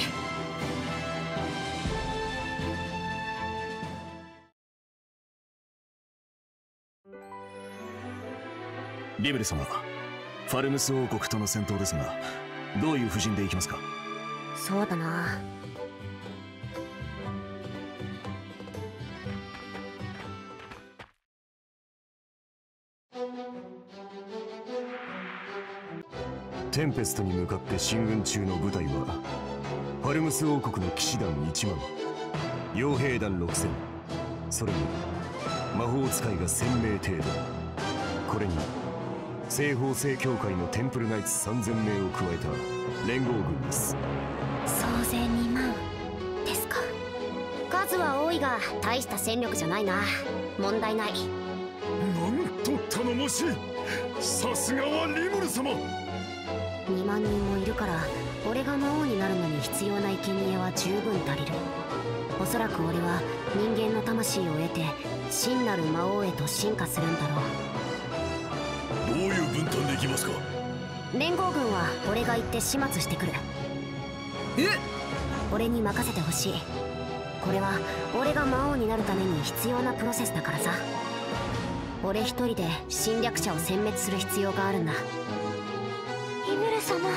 リムル様、ファルムス王国との戦闘ですが、どういう布陣でいきますか？そうだな、テンペストに向かって進軍中の部隊はファルムス王国の騎士団1万、傭兵団6000、それに魔法使いが1000名程度、これに西方聖教会のテンプルナイツ3000名を加えた連合軍です。総勢2万ですか。数は多いが大した戦力じゃないな。問題ない。なんと頼もしい。さすがはリムル様。2万人もいるから、俺が魔王になるのに必要な生贄は十分足りる。おそらく俺は人間の魂を得て真なる魔王へと進化するんだろう。どういう分担でいきますか？連合軍は俺が行って始末してくる。えっ、俺に任せてほしい。これは俺が魔王になるために必要なプロセスだからさ。俺一人で侵略者を殲滅する必要があるんだ。リムル様、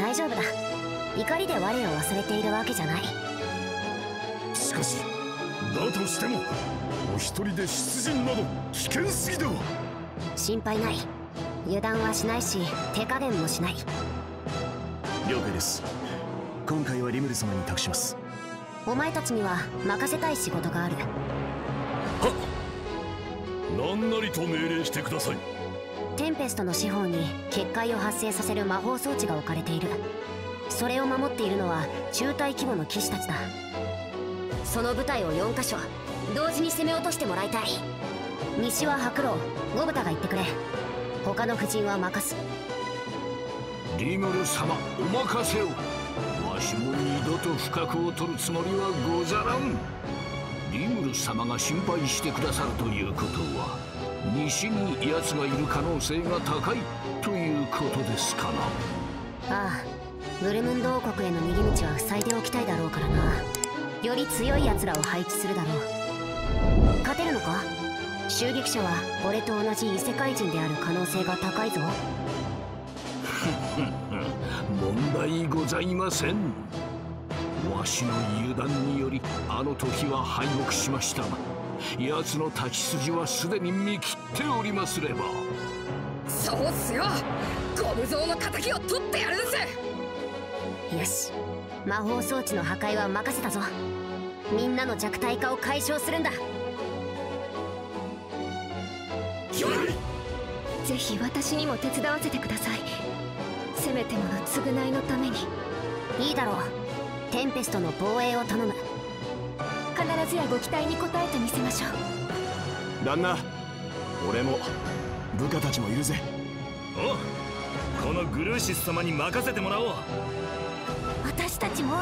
大丈夫だ。怒りで我を忘れているわけじゃない。しかしだとしてもお一人で出陣など危険すぎでは。心配ない。油断はしないし手加減もしない。了解です。今回はリムル様に託します。お前たちには任せたい仕事がある。はっ、何なりと命令してください。テンペストの四方に結界を発生させる魔法装置が置かれている。それを守っているのは中隊規模の騎士たちだ。その部隊を4カ所同時に攻め落としてもらいたい。西は白狼、ゴブタが行ってくれ。他の夫人は任す。リムル様、お任せを。わしも二度と不覚を取るつもりはござらん。リムル様が心配してくださるということは、西に奴がいる可能性が高いということですかな。ああ、ブルムンド王国への逃げ道は塞いでおきたいだろうからな。より強い奴らを配置するだろう。勝てるのか？襲撃者は俺と同じ異世界人である可能性が高いぞ。問題ございません。わしの油断によりあの時は敗北しましたが、奴の立ち筋はすでに見切っておりますれば。そうっすよ、ゴブゾウの仇を取ってやるんす。よし、魔法装置の破壊は任せたぞ。みんなの弱体化を解消するんだ。ぜひ私にも手伝わせてください。せめてもの償いのために。いいだろう、テンペストの防衛を頼む。必ずやご期待に応えてみせましょう。旦那、俺も部下たちもいるぜ。おう、このグルーシス様に任せてもらおう。私たちも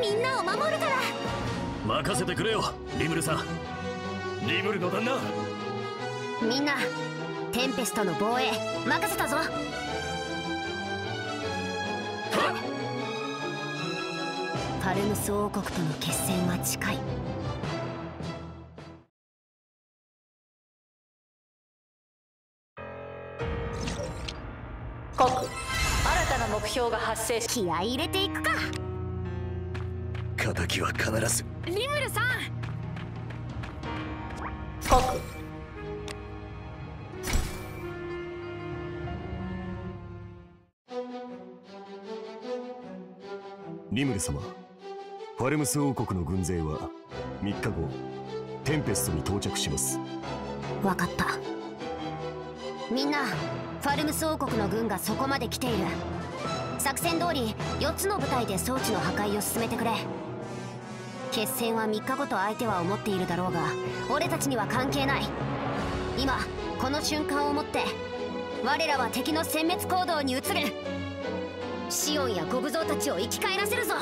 みんなを守るから。任せてくれよ、リムルさん。リムルの旦那、みんなテンペストの防衛任せたぞ。パルムス王国との決戦は近い。気合い入れていくか。敵は必ず。リムルさん、告。リムル様、ファルムス王国の軍勢は3日後テンペストに到着します。分かった。みんな、ファルムス王国の軍がそこまで来ている。作戦通り4つの部隊で装置の破壊を進めてくれ。決戦は3日後と相手は思っているだろうが、俺たちには関係ない。今この瞬間をもって我らは敵の殲滅行動に移る。シオンやゴブゾウたちを生き返らせるぞ。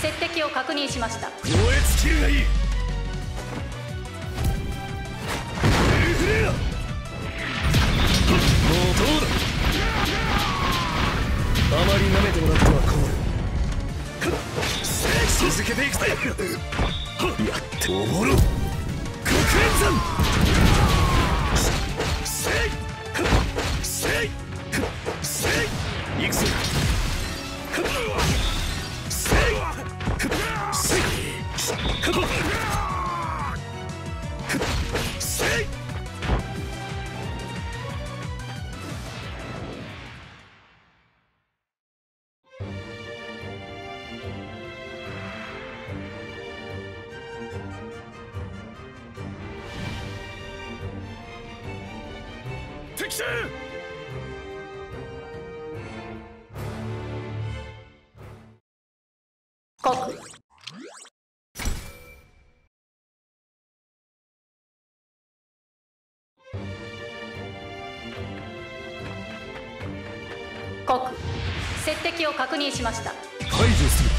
接敵を確認しました。燃え尽きるがいい。エルフレア。もうどうだ。あまり舐めてもらっては困る。続けていくぜ。やっておぼろ。黒煙山。せい。せい。せい。いくぞ。敵中！告、接敵を確認しました。解除する。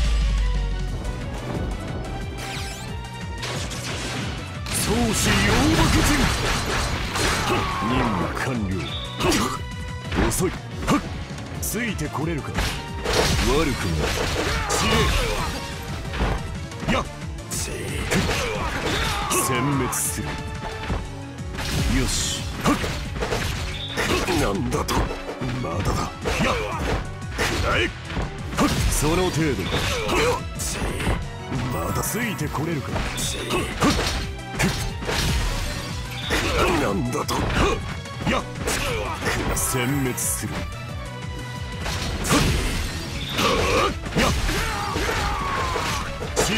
創始陽爆陣、任務完了。遅い。ついてこれるか。悪くない。知恵やっ殲滅する。よし、なんだと。まだだ。やっくらえ。その程度か。まだついてこれるか。なんだと。やっ殲滅する。やっ知恵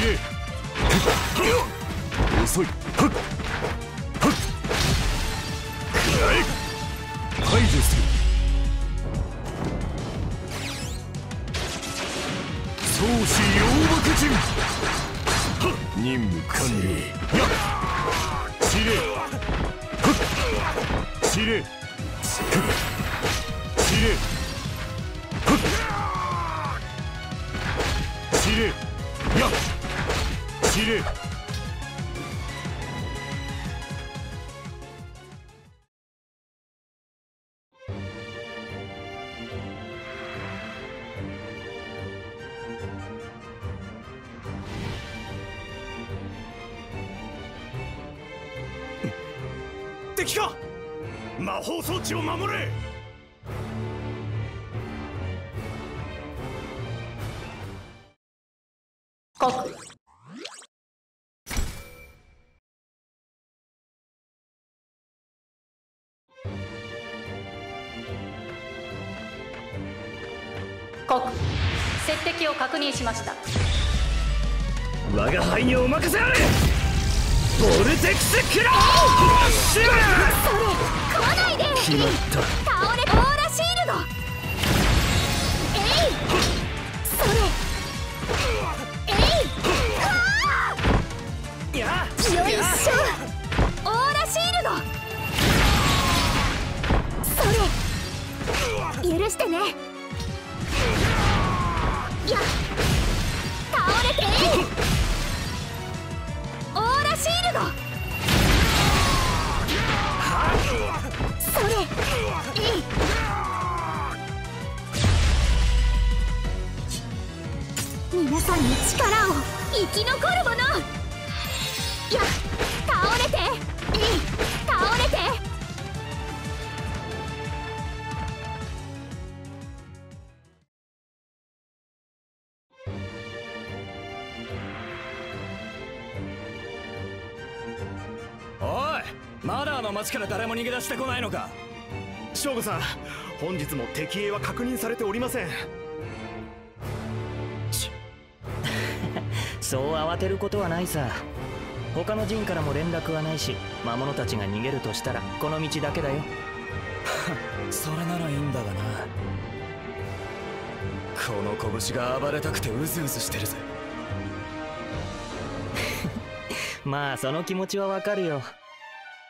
遅い。解除する。創始陽爆陣、任務完了。やっ知恵知恵知恵やっ知恵。敵か。魔法装置を守れ。告。告。接敵を確認しました。我が輩にお任せあれ。ボルテックスクラウンシールド。それ、来ないで。決まった。倒れオーラシールド。えい。それ、えい。はあ。よいしょ。オーラシールド。それ、許してね。やっ倒れて。えい。シールド。それ、えい。皆さんに力を。生き残るもの。やっ倒れて。えい。倒れて。マダーの町から誰も逃げ出してこないのか。翔吾さん、本日も敵兵は確認されておりません。そう慌てることはないさ。他の陣からも連絡はないし、魔物たちが逃げるとしたらこの道だけだよ。それならいいんだがな。この拳が暴れたくてうずうずしてるぜ。まあその気持ちはわかるよ。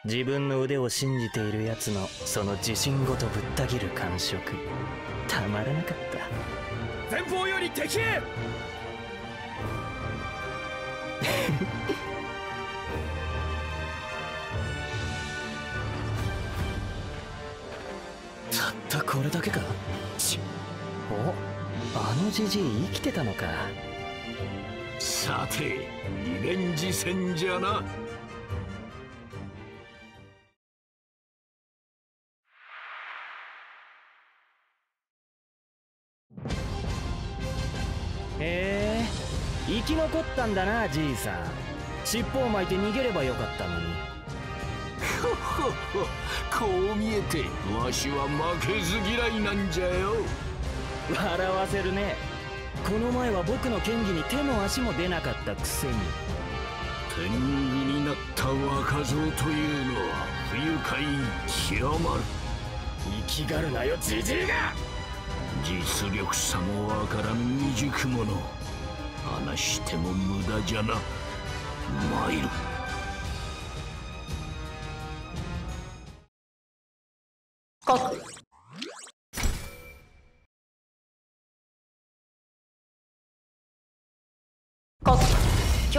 自分の腕を信じているやつのその自信ごとぶった切る感触、たまらなかった。前方より敵へ。たったこれだけか。お、あのじじい生きてたのか。さてリベンジ戦じゃな。生き残ったんだな、じいさん。尻尾を巻いて逃げればよかったのに。こう見えてわしは負けず嫌いなんじゃよ。笑わせるね。この前は僕の剣技に手も足も出なかったくせに。剣技になった若造というのは不愉快極まる。生きがるなよ、じじいが。実力差もわからん未熟者。話しても無駄じゃな。参る。告。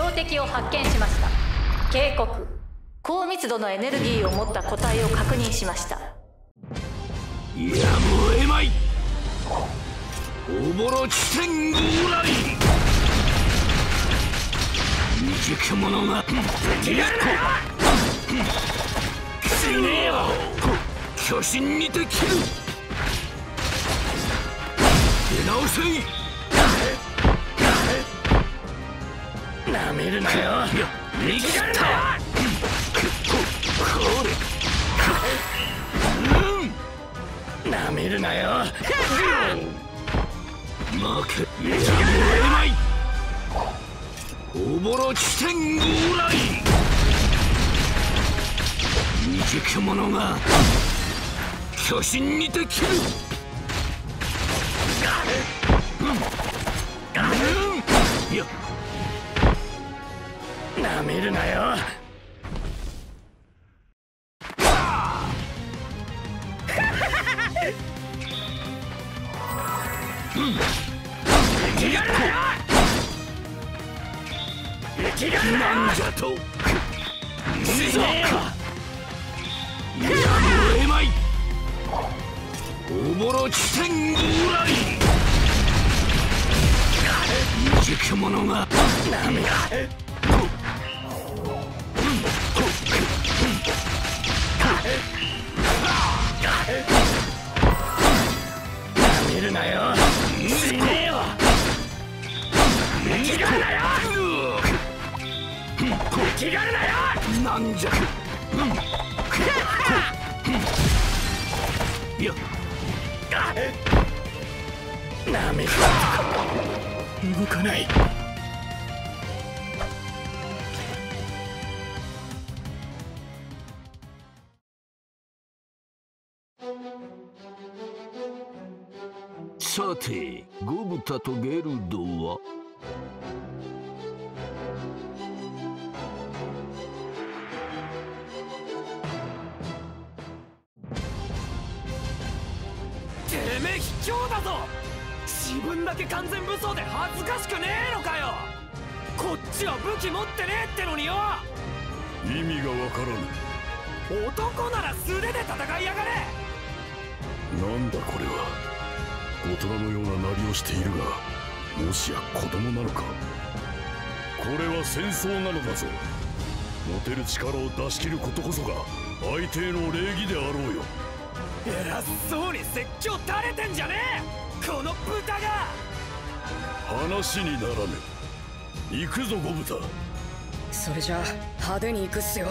標的を発見しました。警告。高密度のエネルギーを持った個体を確認しました。いや、燃えまい。おぼろ地点号来。未熟者が出てやるな。死ねよ。巨神にて切る。出直せ。なめるなよ。逃げられない。なめるなよ。負けいや、燃えまい。おぼろ地点号来。未熟者が巨神にて切る。いや、なめるなよ。なんじゃと。死ねよ。いや、燃えまい。おぼろ地点号来。未熟者がなめだ。なめるなよ。死ねよ。逃げるなよ。逃げるなよ。なんじゃ。いや、なめるな。動かない。さて、ゴブタとゲルドはてめえ卑怯だぞ。自分だけ完全武装で恥ずかしくねえのかよ。こっちは武器持ってねえってのによ。意味がわからぬ。男なら素手で戦いやがれ。なんだこれは。大人のようななりをしているが、もしや子供なのか。これは戦争なのだぞ。持てる力を出し切ることこそが相手への礼儀であろうよ。偉そうに説教垂れてんじゃねえ、この豚が。話にならぬ。行くぞゴブタ。それじゃあ派手に行くっすよ。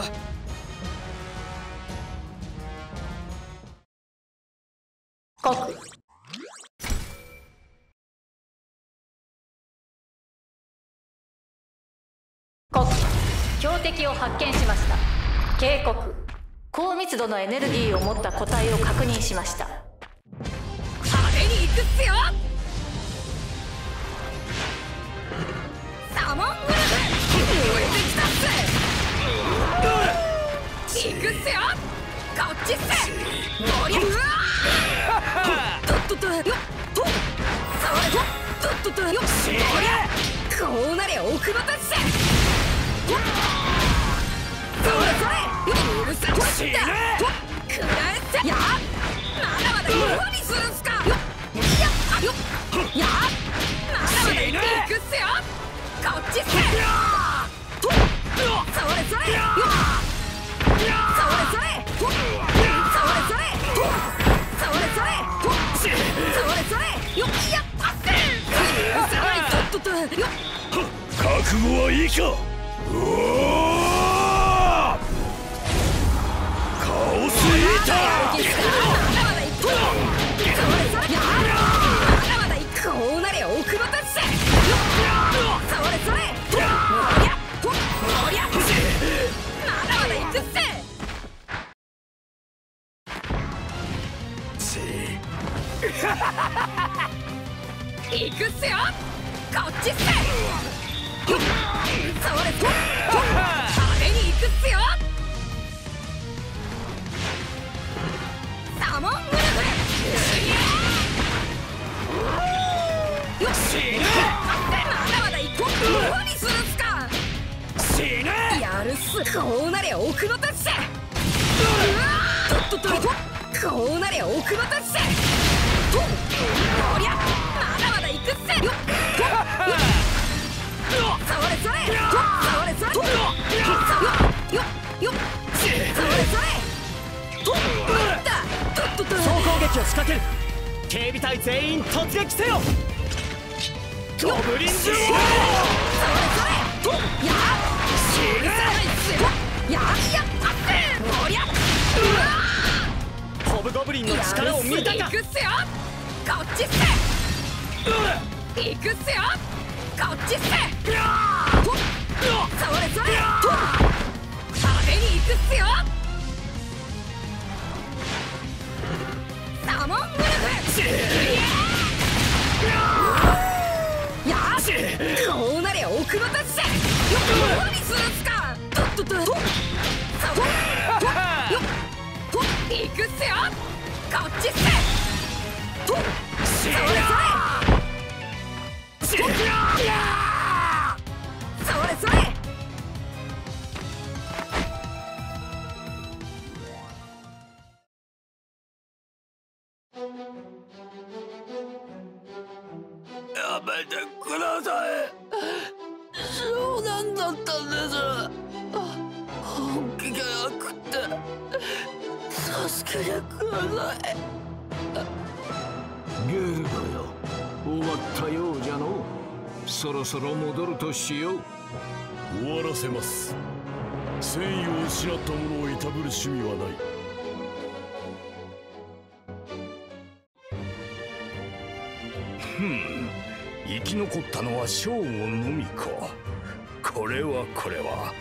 標的を発見しました。警告。高密度のエネルギーを持った個体を確認しました。派手に行くっすよ。サモングルフ燃えてきたっす。行くっすよ。こっちっす。森うわーとっととよとそれとっととよしこりゃ。こうなりゃ奥またっす。どれどれ許せんだ。くらえ。せや。まだまだ何するんすか。やっよっや。まだまだ行くっすよ。こっちっす。とそれそれよ。それそれとそれそれとそれそれとそれそれよ。やっぱせ。とととよ。覚悟はいいか。うおーカオスイーター。こうなれ奥またっす。それそれおりゃっまだまだいくっす。いくっすよ。こっちっす。それと派手に行くっすよ。サモングルフ。死ねよし。まだまだ行こう。何するんすか。こうなれ奥の太刀じゃ。こうなれ奥の太刀じゃ。おりゃまだまだ行くっせ。触れそれ。触れそれ。総攻撃を仕掛ける。警備隊全員突撃せよ。ゴブリンジューそれそれやっやっおりゃ飛ぶゴブリンの力を見たか。行くっすよこっちっす。行くっすよこっちっす。それそれ食べに行くっすよ。サモングルフこうなれ奥の達者。何するんすか。行くっすよこっちっす。それそれそれそれ。やめてください。冗談だったんです。本気じゃなくて助けてください。ゲルダよ終わったようじゃの。そろそろ戻るとしよう。終わらせます。戦意を失った者をいたぶる趣味はない。生き残ったのはショーゴのみか。これは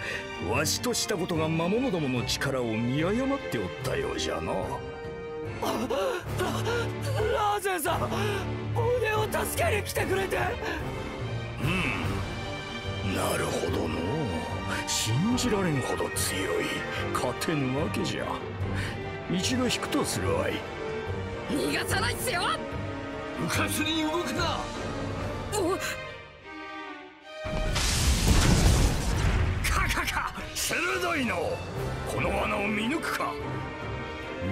わしとしたことが魔物どもの力を見誤っておったようじゃな。ラーゼンさん俺を助けに来てくれて。なるほどの。信じられんほど強い。勝てぬわけじゃ。一度引くとするわい。逃がさないっすよ。うかつに動くな。鋭いの。この穴を見抜くか。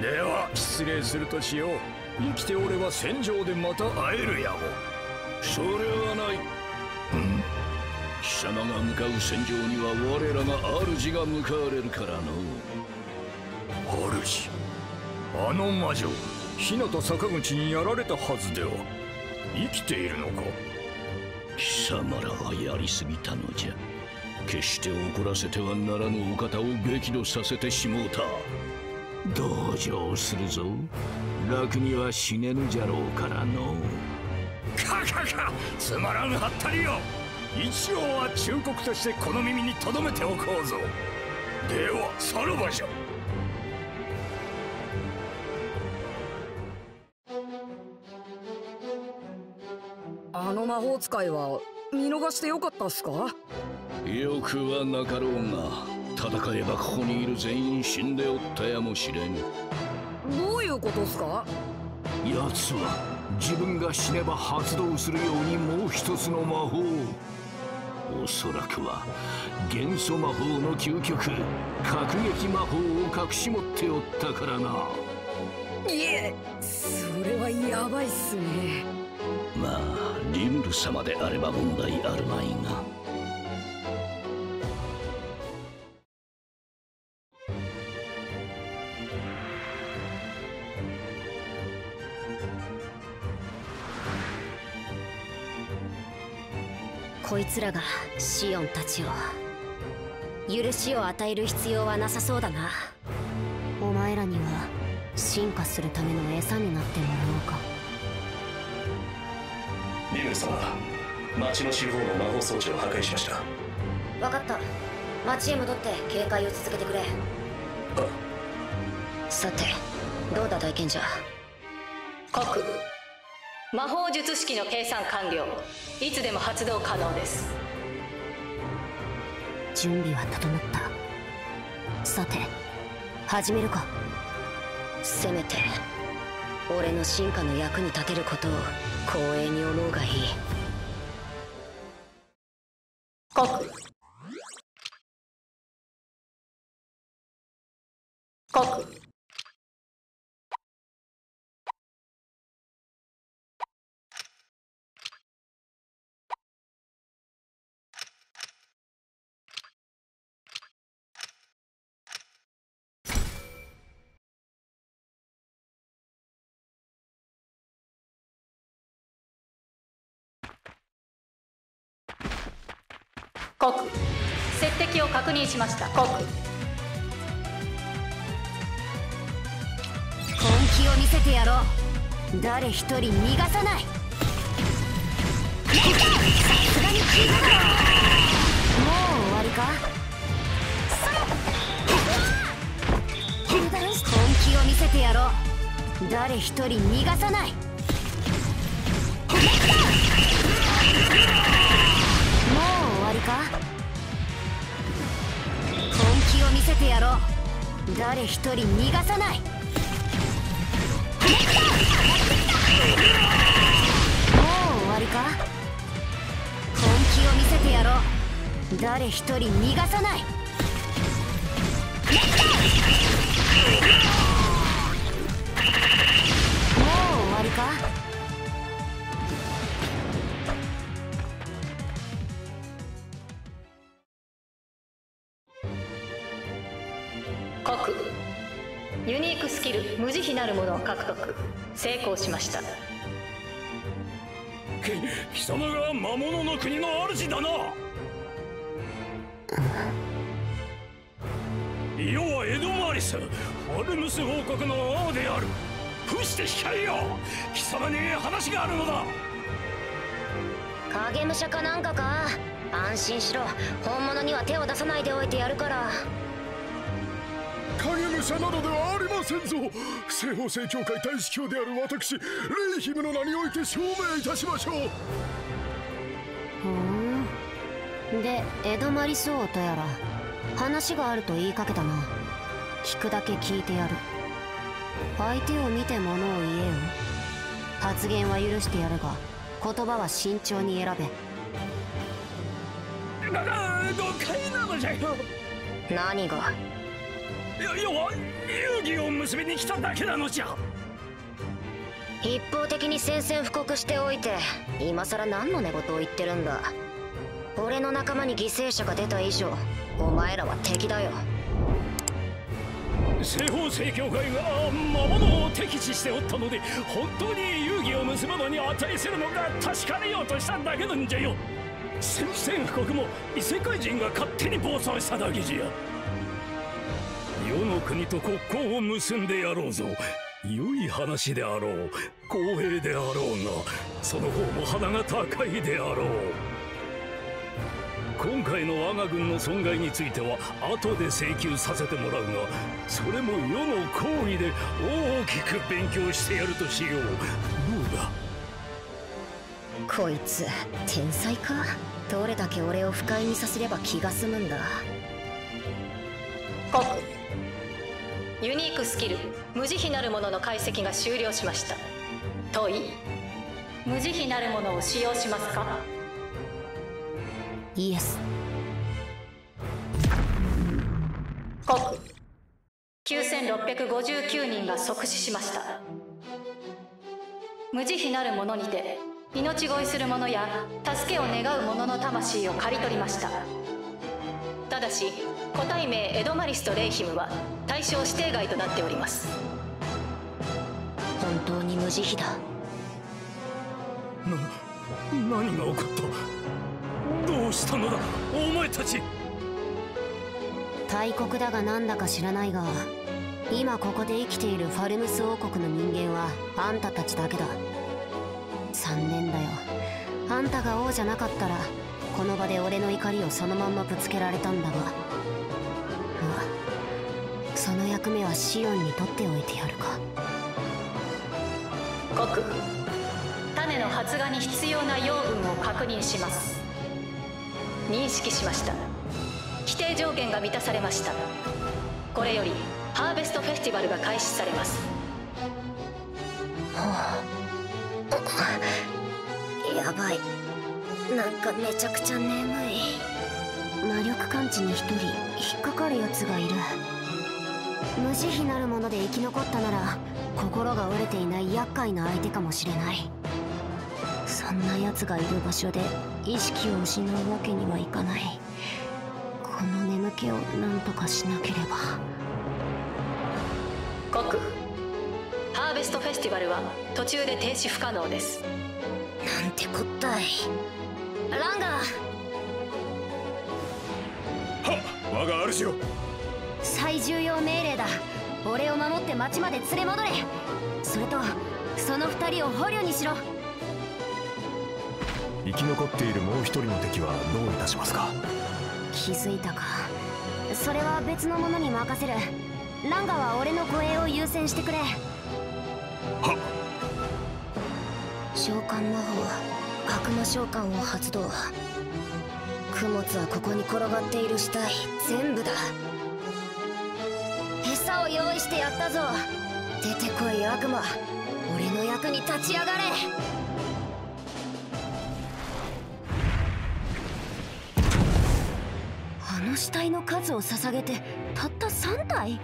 では失礼するとしよう。生きておれば戦場でまた会えるやも。それはない。貴様が向かう戦場には我らが主が向かわれるからの。主あの魔女日向坂口にやられたはずでは。生きているのか。貴様らはやりすぎたのじゃ。決して怒らせてはならぬお方を激怒させてしもうた。同情するぞ。楽には死ねぬじゃろうからの。つまらんはったりよ。一応は忠告としてこの耳に留めておこうぞ。ではさらばじゃ。あの魔法使いは見逃してよかったっすか。よくはなかろうが戦えばここにいる全員死んでおったやもしれん。どういうことっすか。奴は自分が死ねば発動するようにもう一つの魔法。おそらくは元素魔法の究極核撃魔法を隠し持っておったからな。いえそれはやばいっすね。まあリムル様であれば問題あるまいが。こいつらがシオンたちを許しを与える必要はなさそうだな。お前らには進化するための餌になってもらおうか。リムル様、町の四方の魔法装置を破壊しました。分かった。町へ戻って警戒を続けてくれ。さてどうだ大賢者。各魔法術式の計算完了。いつでも発動可能です。準備は整った。さて始めるか。せめて俺の進化の役に立てることを光栄に思うがいい。告刻。接敵を確認しました。刻。根気を見せてやろう。誰一人逃がさない。さすがに聞いたか。もう終わりか。油断して。根気を見せてやろう。誰一人逃がさない。やろう。誰一人逃がさない。もう終わりか。本気を見せてやろう。誰一人逃がさない。もう終わりか。ユニークスキル無慈悲なるものを獲得。成功しました。貴様が魔物の国の主だな。世はエドマリス、アルムス王国の王である。伏して控えよ。貴様に話があるのだ。影武者かなんかか。安心しろ、本物には手を出さないでおいてやるから。影武者などではありませんぞ。西方聖教会大司教である私、レイヒムの名において証明いたしましょう。ふんで、エドマリス王とやら話があると言いかけたな。聞くだけ聞いてやる。相手を見て物を言えよ。発言は許してやるが、言葉は慎重に選べ。誤解なのじゃよ。何が？要は遊戯を結びに来ただけなのじゃ。一方的に宣戦布告しておいて、今さら何の寝言を言ってるんだ。俺の仲間に犠牲者が出た以上、お前らは敵だよ。西方聖教会が魔物を敵視しておったので、本当に遊戯を結ぶのに値するのか確かめようとしただけなんじゃよ。宣戦布告も異世界人が勝手に暴走しただけじゃ。世の国と国交を結んでやろうぞ。良い話であろう。公平であろうが、その方も鼻が高いであろう。今回の我が軍の損害については後で請求させてもらうが、それも世の行為で大きく勉強してやるとしよう。どうだ。こいつ天才か。どれだけ俺を不快にさせれば気が済むんだ。告。ユニークスキル無慈悲なるものの解析が終了しました。問い、無慈悲なるものを使用しますか？イエス。告。9659人が即死しました。無慈悲なるものにて命乞いする者や助けを願う者の魂を刈り取りました。ただし個体名エドマリスとレイヒムは対象指定外となっております。本当に無慈悲だ。何が起こった。どうしたのだお前たち。大国だがなんだか知らないが、今ここで生きているファルムス王国の人間はあんたたちだけだ。残念だよ。あんたが王じゃなかったらこの場で俺の怒りをそのまんまぶつけられたんだが、その役目はシオンにとっておいてやるか。刻。種の発芽に必要な養分を確認します。認識しました。規定条件が満たされました。これよりハーベストフェスティバルが開始されます。はあ、やばい。なんかめちゃくちゃ眠い。魔力感知に一人引っかかるやつがいる。無慈悲なるもので生き残ったなら、心が折れていない厄介な相手かもしれない。そんな奴がいる場所で意識を失うわけにはいかない。この眠気を何とかしなければ。刻。ハーベストフェスティバルは途中で停止不可能です。なんてこったい。ランガー。我が主よ。最重要命令だ。俺を守って町まで連れ戻れ。それとその2人を捕虜にしろ。生き残っているもう一人の敵はどういたしますか。気づいたか。それは別の者に任せる。ランガは俺の護衛を優先してくれ。はっ。召喚魔法悪魔召喚を発動。供物はここに転がっている死体全部だ。餌を用意してやったぞ。出てこい悪魔、俺の役に立ち上がれ。この死体の数を捧げてたった3体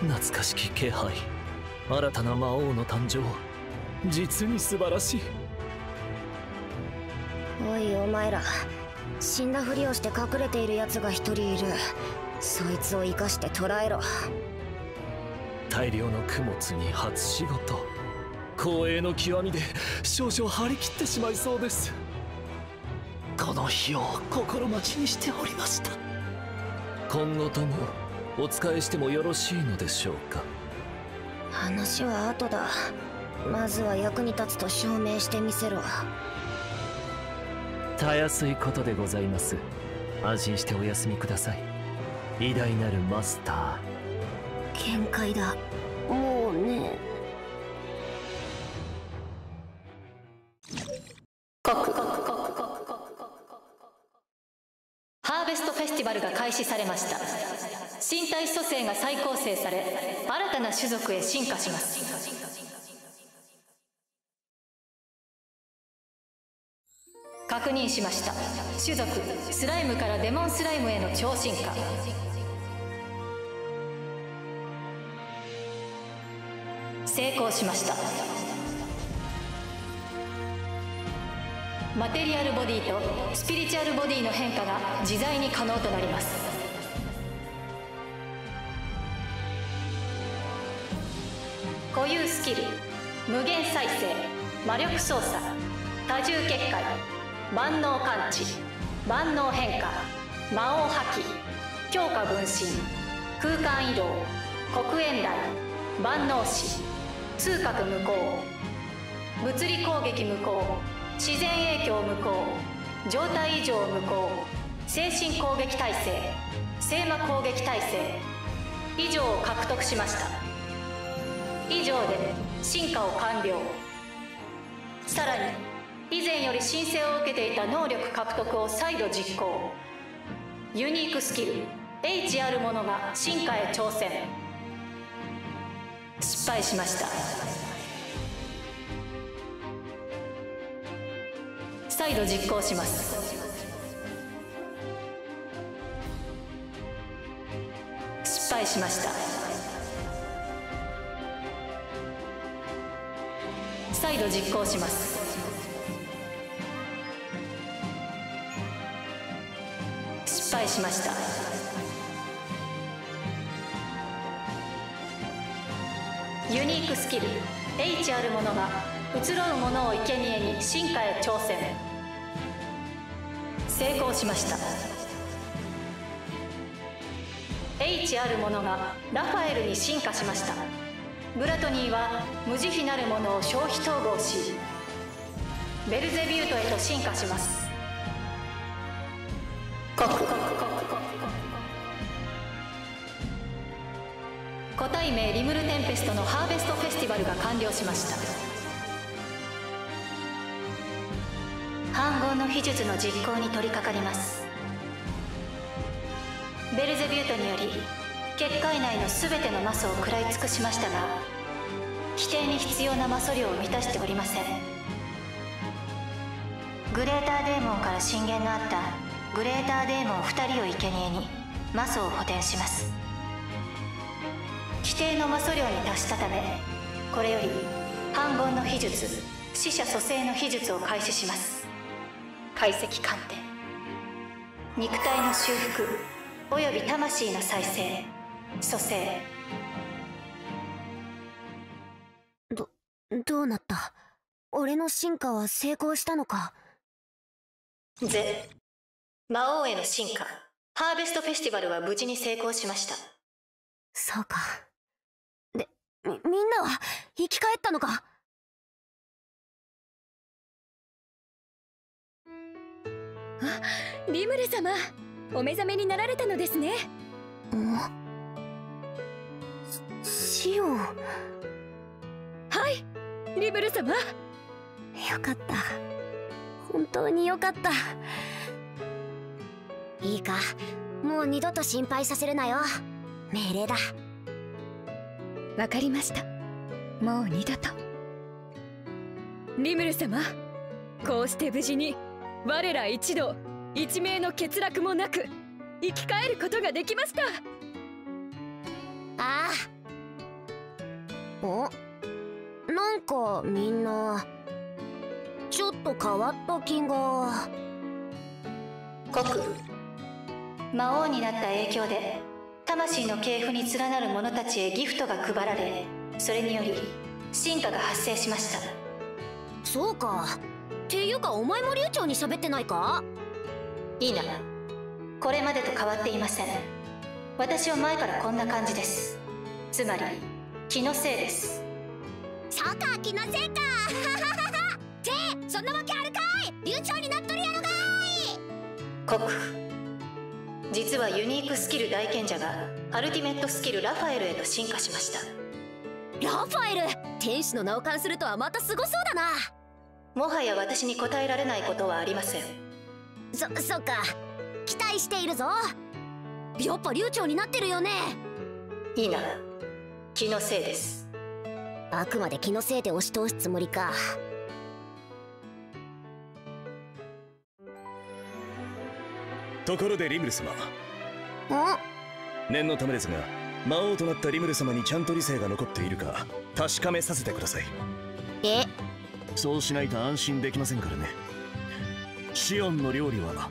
懐かしき気配、新たな魔王の誕生、実に素晴らしい。おいお前ら、死んだふりをして隠れているやつが一人いる。そいつを生かして捕らえろ。大量の供物に初仕事、光栄の極みで少々張り切ってしまいそうです。この日を心待ちにしておりました。今後ともお仕えしてもよろしいのでしょうか。話は後だ。まずは役に立つと証明してみせろ。たやすいことでございます。安心してお休みください、偉大なるマスター。限界だもうね。開始されました。身体組成が再構成され、新たな種族へ進化します。確認しました。種族スライムからデモンスライムへの超進化。成功しました。マテリアルボディとスピリチュアルボディの変化が自在に可能となります。固有スキル無限再生、魔力操作、多重結界、万能感知、万能変化、魔王破棄、強化分身、空間移動、黒煙雷、万能視、通覚無効、物理攻撃無効、自然影響無効、状態異常無効、精神攻撃耐性、聖魔攻撃耐性以上を獲得しました。以上で進化を完了。さらに以前より申請を受けていた能力獲得を再度実行。ユニークスキル H あるものが進化へ挑戦。失敗しました。再度実行します。失敗しました。再度実行します。失敗しました。ユニークスキル H あるものが移ろうものを生贄に進化へ挑戦。成功しました。 H あるものがラファエルに進化しました。ブラトニーは無慈悲なるものを消費統合し、ベルゼビュートへと進化します。個体名リムルテンペストのハーベストフェスティバルが完了しました。暗号の秘術の実行に取り掛かります。ベルゼビュートにより結界内の全ての魔素を食らい尽くしましたが、規定に必要な魔素量を満たしておりません。グレーターデーモンから震源のあったグレーターデーモン2人を生贄に魔素を補填します。規定の魔素量に達したため、これより暗号の秘術死者蘇生の秘術を開始します。解析鑑定、肉体の修復および魂の再生、蘇生。どうなった？俺の進化は成功したのか？ゼ魔王への進化ハーベストフェスティバルは無事に成功しました。そうか。でみんなは生き返ったのか。あ、リムル様、お目覚めになられたのですね。シオン。はい、リムル様、よかった、本当によかった。いいか、もう二度と心配させるなよ。命令だ。わかりました。もう二度と。リムル様、こうして無事に我ら一同一命の欠落もなく生き返ることができました。ああ、お、なんかみんなちょっと変わった気が。告、魔王になった影響で魂の系譜に連なる者たちへギフトが配られ、それにより進化が発生しました。そうか。っていうかお前も流暢に喋ってないか。いいな、これまでと変わっていません。私は前からこんな感じです。つまり気のせいです。そうか、気のせいか。ってそんなわけあるかい。流暢になっとるやろがい。告、実はユニークスキル大賢者がアルティメットスキルラファエルへと進化しました。ラファエル、天使の名を冠するとはまたすごそうだな。もはや私に答えられないことはありません。そうか、期待しているぞ。やっぱ流暢になってるよね。いいな、気のせいです。あくまで気のせいで押し通すつもりか。ところでリムル様、念のためですが魔王となったリムル様にちゃんと理性が残っているか確かめさせてください。え、そうしないと安心できませんからね。シオンの料理は。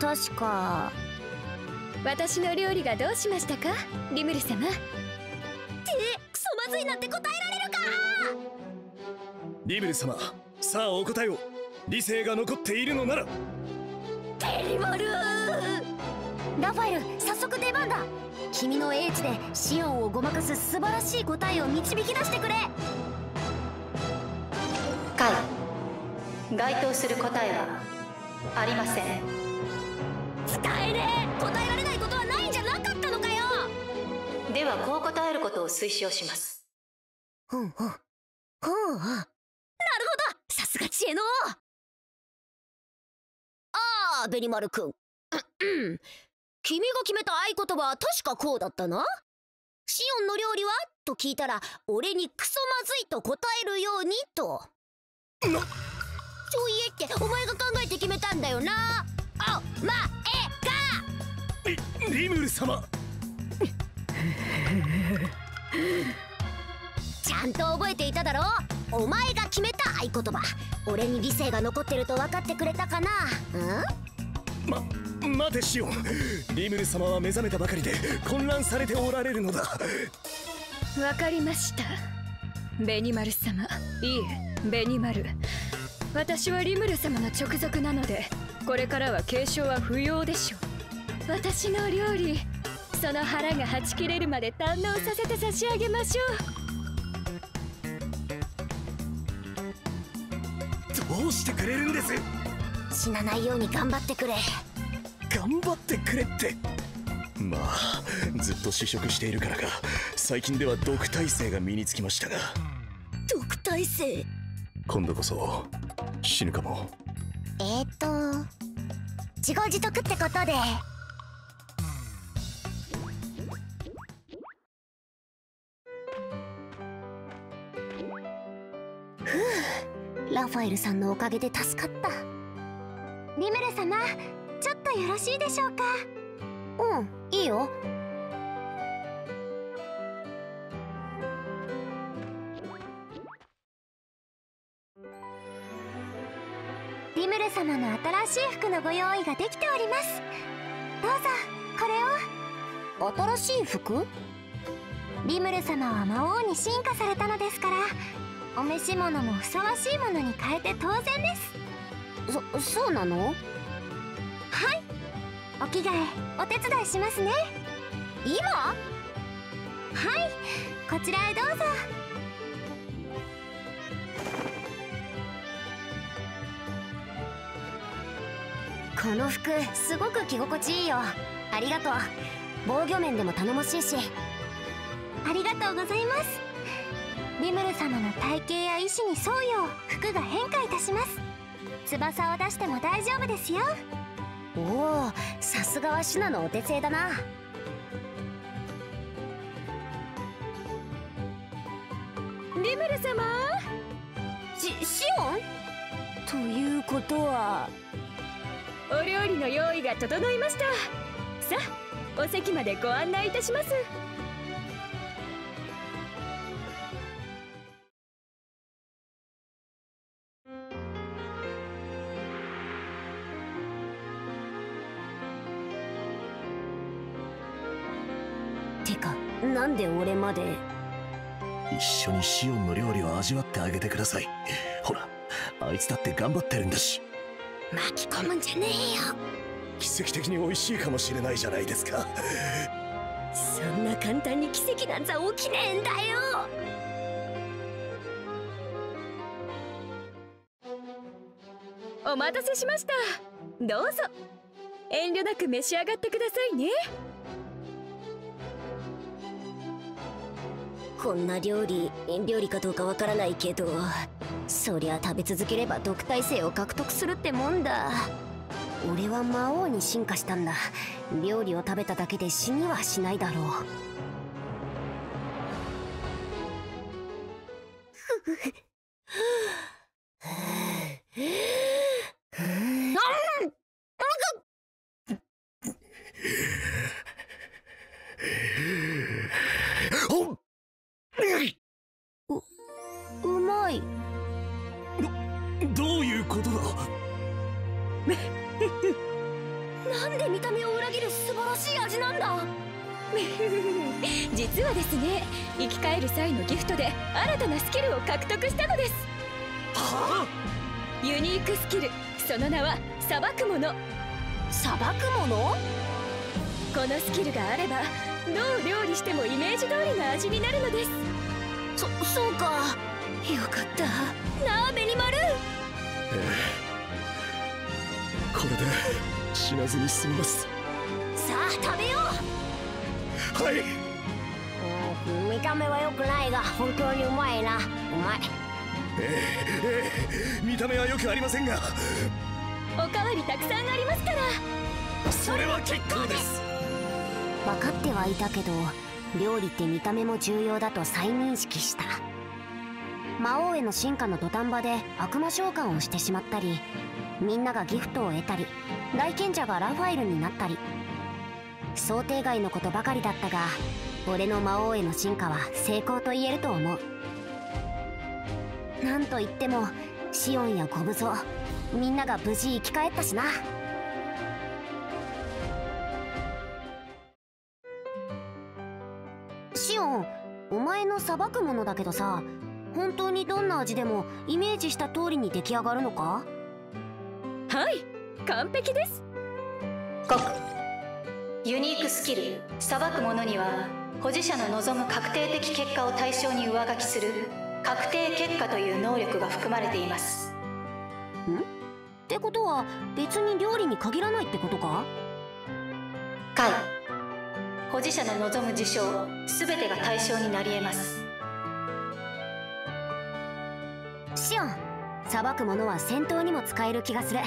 確か。私の料理がどうしましたか、リムル様。ってクソまずいなんて答えられるか。リムル様、さあお答えを。理性が残っているのなら。テリモルー。ラファエル、早速出番だ。君の英知でシオンをごまかす素晴らしい答えを導き出してくれ。該当する答えはありません。使えねえ。答えられないことはないんじゃなかったのかよ。ではこう答えることを推奨します。なるほど、さすが知恵の王。ああ、ベニマル君、君が決めた合言葉は確かこうだったな。シオンの料理はと聞いたら俺にクソまずいと答えるようにと。な、そう言えってお前が考えて決めたんだよな。お前が。リムル様。ちゃんと覚えていただろう。お前が決めた合言葉。俺に理性が残ってると分かってくれたかな。待てシオン。リムル様は目覚めたばかりで混乱されておられるのだ。わかりました。ベニマル様。いえ、ベニマル。私はリムル様の直属なのでこれからは継承は不要でしょう。私の料理、その腹がはち切れるまで堪能させて差し上げましょう。どうしてくれるんです。死なないように頑張ってくれ。頑張ってくれって。まあずっと試食しているからか最近では毒耐性が身につきましたが。毒耐性、今度こそ死ぬかも。自業自得ってことで。ふう、ラファエルさんのおかげで助かった。リムル様、ちょっとよろしいでしょうか。うん、いいよ。リムル様の新しい服のご用意ができております。どうぞこれを。新しい服？リムル様は魔王に進化されたのですからお召し物もふさわしいものに変えて当然です。そうなの？はい、お着替えお手伝いしますね。今？はい、こちらへどうぞ。この服すごく着心地いいよ。ありがとう。防御面でも頼もしいし。ありがとうございます。リムル様の体型や意志に沿うよう服が変化いたします。翼を出しても大丈夫ですよ。おお、さすがはシナのお手製だな。リムル様。シオン？ということはお料理の用意が整いました。さあ、お席までご案内いたします。てか、なんで俺まで？一緒にシオンの料理を味わってあげてください。ほら、あいつだって頑張ってるんだし。巻き込むんじゃねえよ。奇跡的に美味しいかもしれないじゃないですか。そんな簡単に奇跡なんざ起きねえんだよ。お待たせしました。どうぞ遠慮なく召し上がってくださいね。こんな料理かどうかわからないけど、そりゃ食べ続ければ毒耐性を獲得するってもんだ。俺は魔王に進化したんだ。料理を食べただけで死にはしないだろう。うまい。どういうことだ。なんで見た目を裏切る素晴らしい味なんだ。実はですね、生き返る際のギフトで新たなスキルを獲得したのです。はあ、ユニークスキル、その名は捌くもの。捌くもの？このスキルがあれば、どう料理してもイメージ通りの味になるのです。そうか、よかったなあベニマル。これで死なずに済みます。さあ食べよう。はい。見た目は良くないが本当にうまいな。見た目は良くありませんが、おかわりたくさんありますから。それは結構です。分かってはいたけど、料理って見た目も重要だと再認識した。魔王への進化の土壇場で悪魔召喚をしてしまったり、みんながギフトを得たり、大賢者がラファエルになったり、想定外のことばかりだったが、俺の魔王への進化は成功と言えると思う。なんといってもシオンやゴブゾウ、みんなが無事生き返ったしな。シオン、お前の捌くものだけどさ、本当にどんな味でもイメージした通りに出来上がるのか？はい、完璧です。ユニークスキル捌くものには、保持者の望む確定的結果を対象に上書きする確定結果という能力が含まれています。ん？ってことは別に料理に限らないってことか？解、保持者の望む事象すべてが対象になり得ます。シオン、捌くものは戦闘にも使える気がする。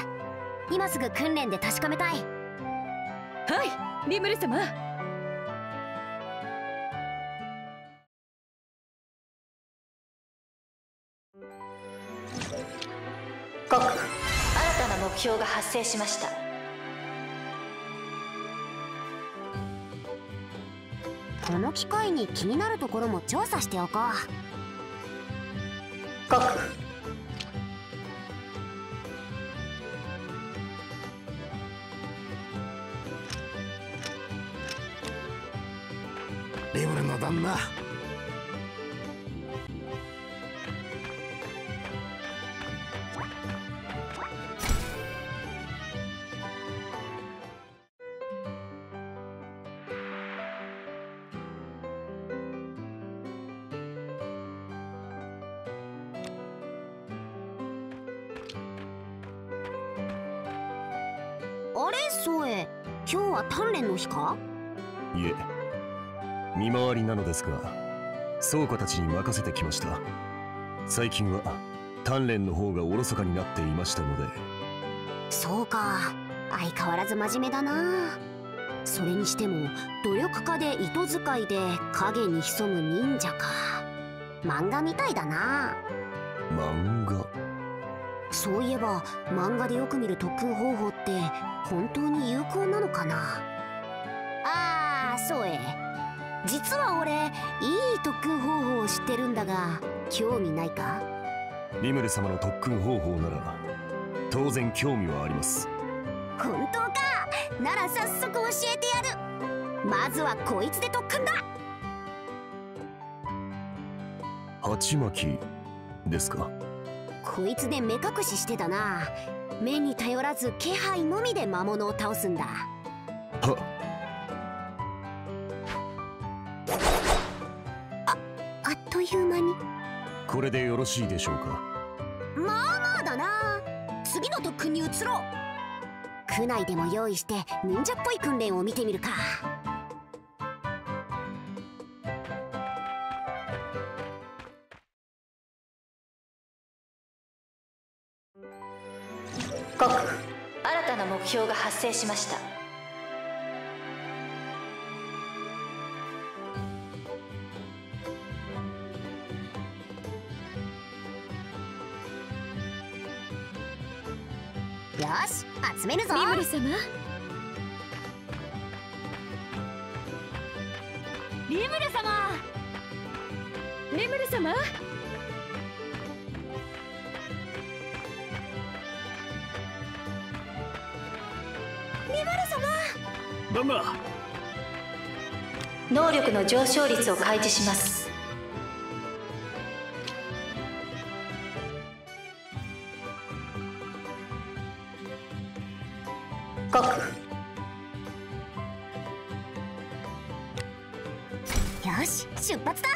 今すぐ訓練で確かめたい。はい、リムル様。新たな目標が発生しました。この機会に気になるところも調査しておこう。リムルの旦那、れソエ、今日は鍛錬の日か？いえ、見回りなのですが倉庫たちに任せてきました。最近は鍛錬の方がおろそかになっていましたので。そうか、相変わらず真面目だな。それにしても努力家で糸使いで影に潜む忍者か、漫画みたいだな。漫画、そういえば漫画でよく見る特訓方法って本当に有効なのかな。ああ、そうえ、実は俺いい特訓方法を知ってるんだが興味ないか？リムル様の特訓方法なら当然興味はあります。本当か？なら早速教えてやる。まずはこいつで特訓だ。鉢巻きですか？こいつで目隠ししてだな。目に頼らず気配のみで魔物を倒すんだ。はっ、あっという間に。これでよろしいでしょうか？まあまあだな。次の特訓に移ろう。区内でも用意して忍者っぽい訓練を見てみるか。告、新たな目標が発生しました。よし、集めるぞ。リムル様、リムル様、リムル様、リムル様。バンバ、能力の上昇率を開示します。よし、出発だ。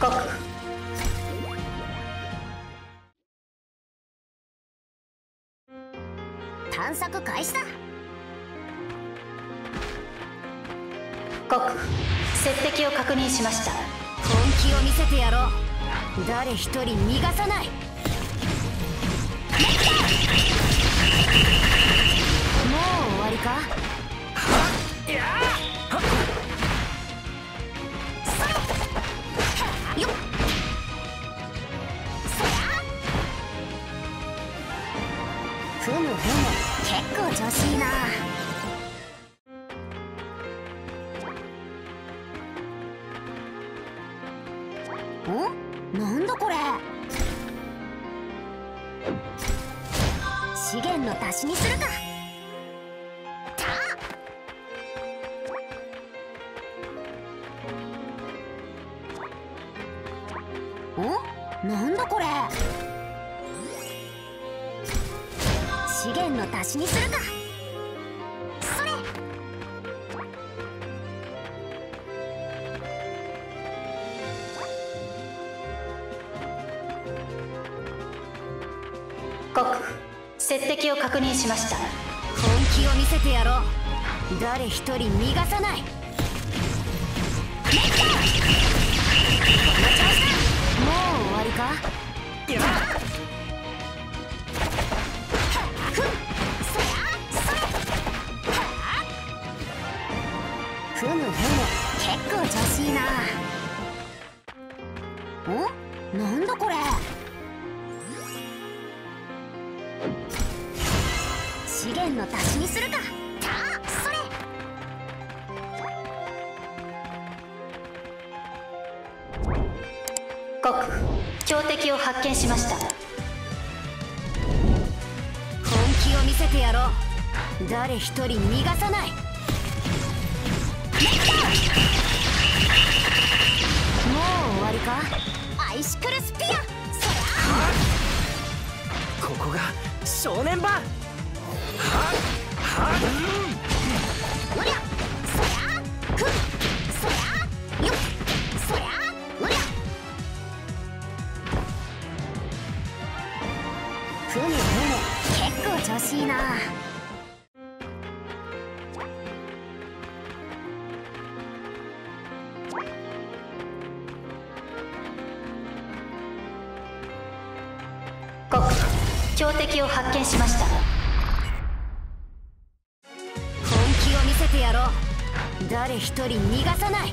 告、探索開始だ。告、接敵を確認しました。本気を見せてやろう。誰一人逃がさない。もう終わりか？はっ、やあ、はっ、よっ、そりゃ。ふむふむ、結構調子いいな。なんだこれ。資源の足しにするか。お、なんだこれ。資源の足しにするか。それ。接敵を確認しました。本気を見せてやろう。誰一人逃がさない。もう終わりか？ふむふむ、結構調子いいな。お、なんだこれ。資源の足しにするか。た、それ。告、強敵を発見しました。本気を見せてやろう。誰一人逃がさない。もう終わりか？アイシクルスピア。そりゃ。ここが正念場。はっはっ、うん。調子いいな。国標的を発見しました。本気を見せてやろう。誰一人逃がさない。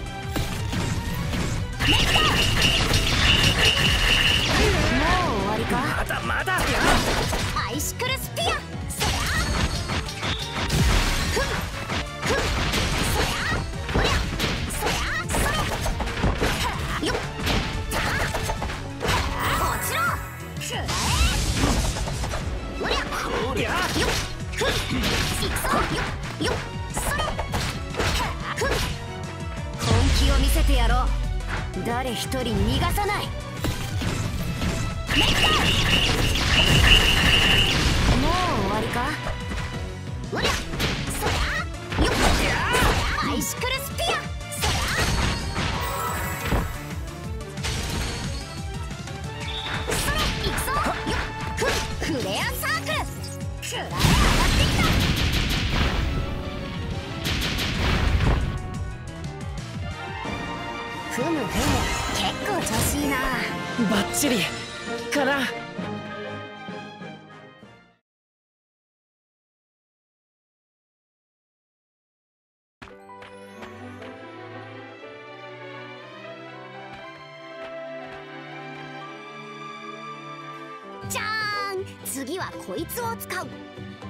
レッド、もう終わりか。まだまだや。アイシクルスピア。そりゃふんふん、そりゃおりゃ、そりゃそれ、はあよっ、はあ、落ちろ、ふん、おりゃおりゃよっ、ふん、いくぞよっよっ、それ、はあふん、本気を見せてやろう。誰一人逃がさない。レッド、もう終わりか。おりゃそりゃよっ、そりゃアイシクルスピア、そりゃそれ、いくぞよっ、クレアサークル、くらえ上がってきた。ふむふむ、結構調子いいな。バッチリかな。じゃーん、次はこいつを使う。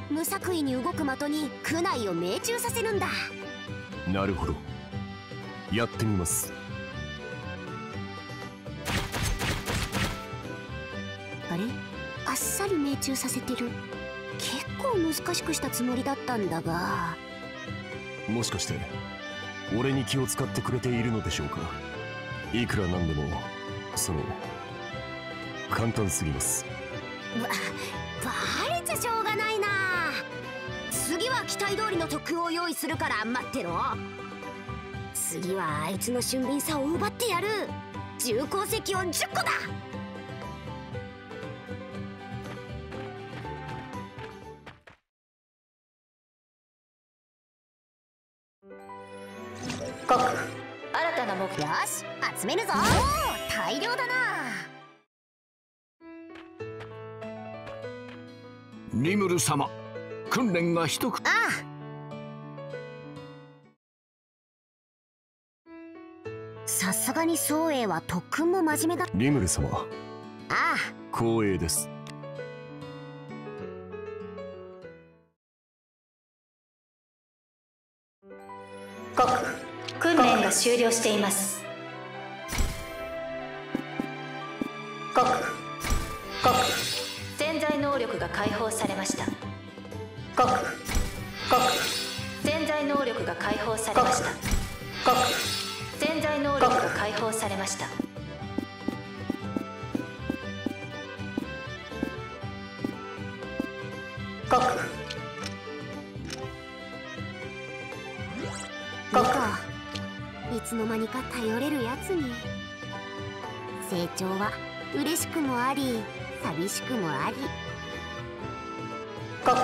無作為に動く的に苦内を命中させるんだ。なるほど、やってみます。あっさり命中させてる。結構難しくしたつもりだったんだが、もしかして俺に気を使ってくれているのでしょうか。いくらなんでもその簡単すぎます。バレちゃしょうがないな。次は期待通りの特訓を用意するから待ってろ。次はあいつの俊敏さを奪ってやる。重鉱石を10個だ。国新たな目標、よし集めるぞ。お、大量だな。リムル様、訓練が一苦。ああ、さすがに宗英は特訓も真面目だ。リムル様、ああ光栄です。国訓練が終了しています。国潜在能力が解放されました。国潜在能力が解放されました。国潜在能力が解放されました。いつの間にか頼れるやつに。成長は嬉しくもあり寂しくもあり。国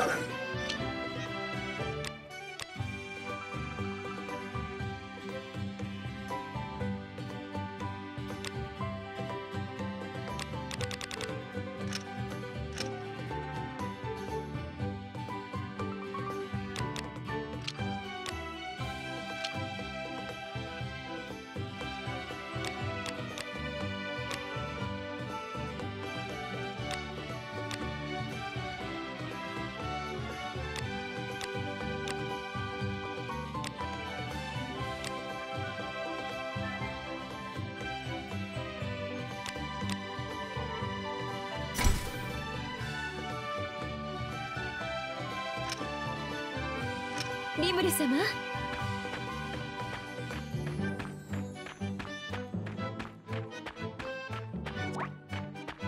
リムル様、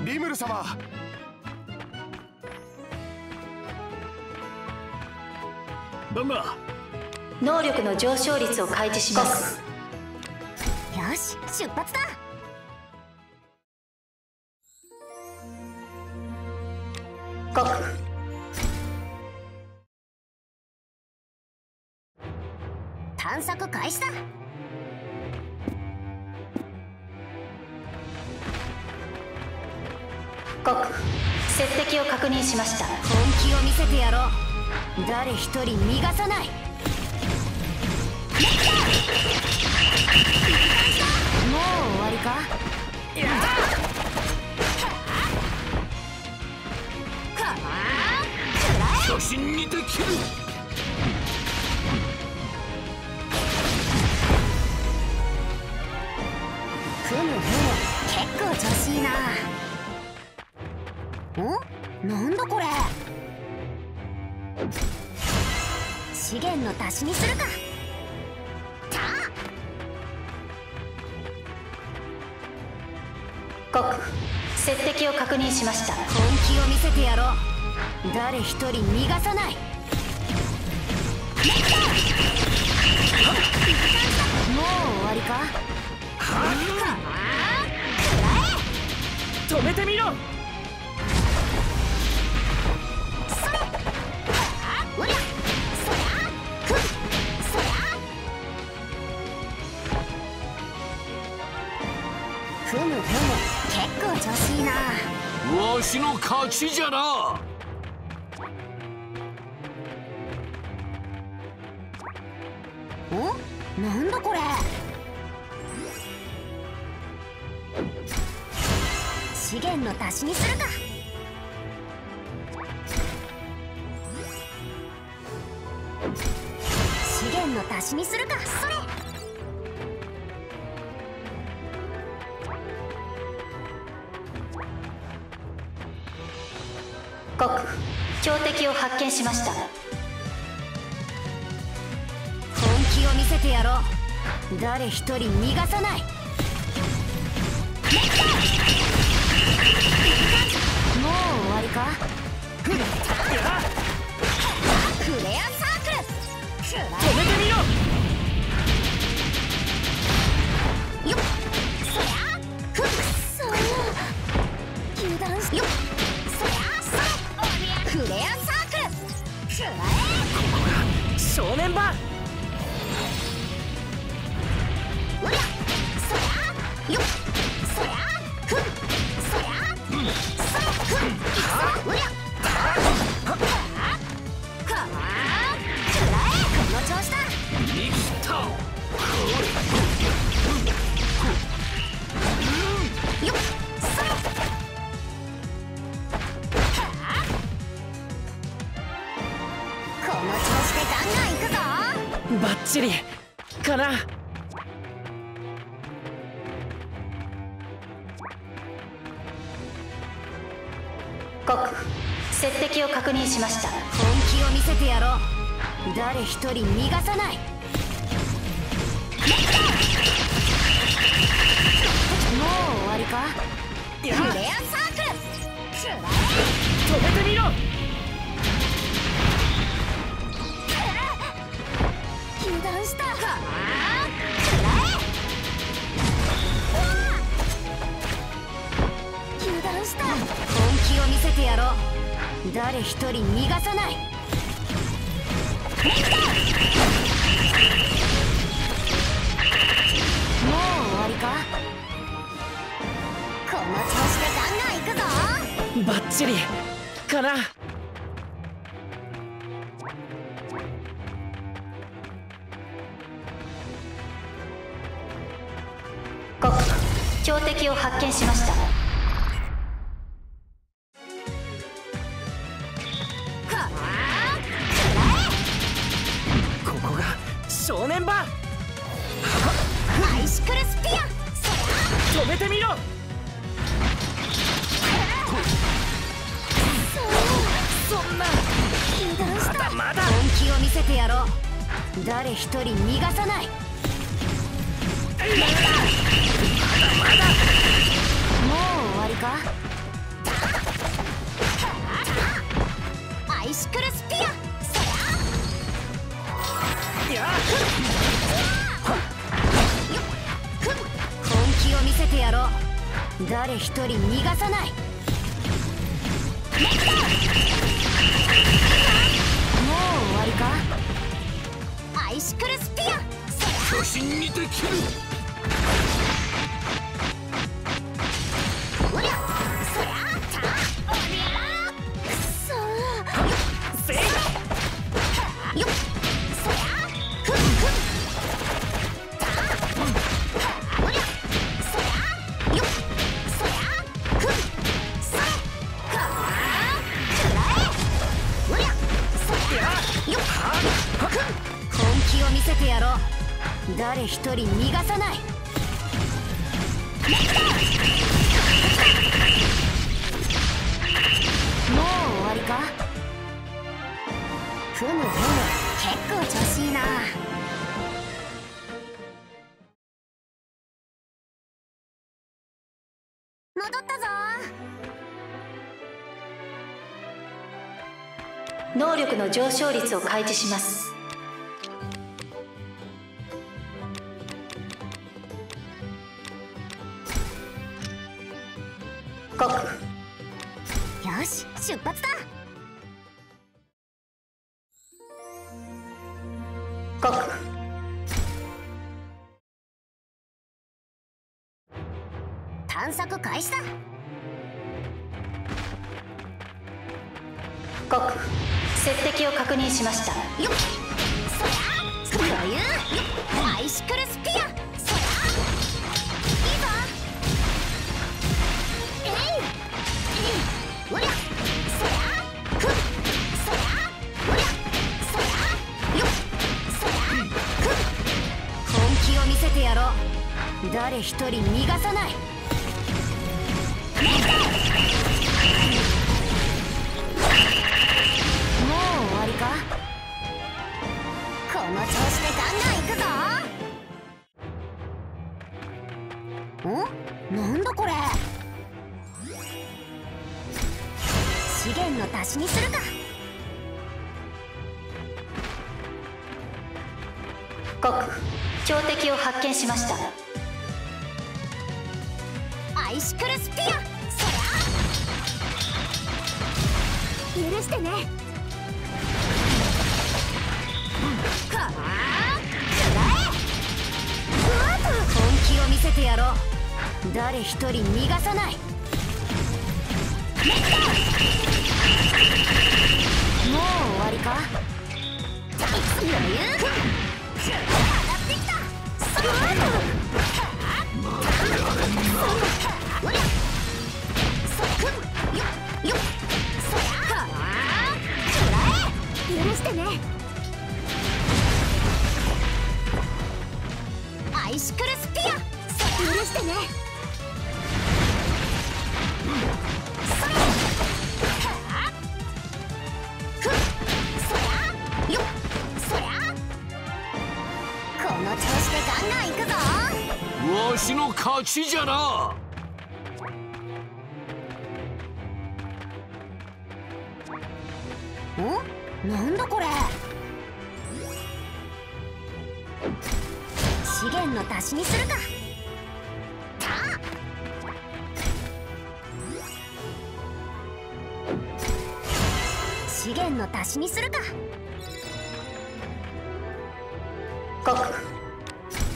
リムル様、バンバー、能力の上昇率を開示します。よし出発だ。国開始だ。告、接敵を確認しました。本気を見せてやろう。誰一人逃がさない。もう終わりか。やだ。初心にて切る。ふむふむ、結構調子いいな。お、なんだこれ。資源の足しにするか。たあ。接敵を確認しました。本気を見せてやろう。誰一人逃がさない。もう終わりか。止めてみろ。それおりゃそりゃくっそりゃ。ふむふむ、結構調子いいな。わしの勝ちじゃな。なんだこれ。資源の足しにするか。資源の足しにするか。それ告、強敵を発見しました。やろう。誰一人逃がさない。もう終わりか。フレアサークル。止めてみろ。よっそりゃくっそー。油断してよっそりゃ。フレアサークル。正念場。バッチリかな。告、接敵を確認しました。本気を見せてやろう。誰一人逃がさない。もう終わりか。フレアサークル。止めてみろ。油断した。油断した。本気を見せてやろう。誰一人逃がさない。もう終わりか。この調子でガンガンいくぞ。バッチリかな。標的を発見しました。ここが正念場。アイシクルスピア。止めてみろ。そんな。まだまだ。本気を見せてやろう。誰一人逃がさない。まだまだ。もう終わりか。アイシクルスピア。本気を見せてやろう。誰一人逃がさない。もう終わりか。アイシクルスピア。巨神にて斬る。おりゃそりゃあったおりゃくそせいだよっそりゃくんくんたおりゃそりゃよっそりゃくんそらはくらえおりゃそりゃよっはくん本気を見せてやろう。誰一人逃がさない。もう終わりか。ふむふむ、結構調子いいな。戻ったぞ。能力の上昇率を開示します。よし、出発だ。探索開始だ。接敵を確認しました。よっそりゃ余裕バイシクルスピア。おりゃそりゃくんそりゃおりゃそりゃよっそりゃくん本気を見せてやろう。誰一人逃がさない。もう終わりか。この調子でガンガンいくぞ。んなんだこれ。資源の足しにするか。強敵を発見しました。アイシクルスピアそりゃ許してね。こらえ本気を見せてやろう。誰一人逃がさない。もう終わりか。余裕上がってきた。そらおりゃそくんよっよっそりゃくらえ許してね。アイシクルスピアそら許してね。わしの勝ちじゃな。お、なんだこれ。資源の足しにするか。資源の足しにするか。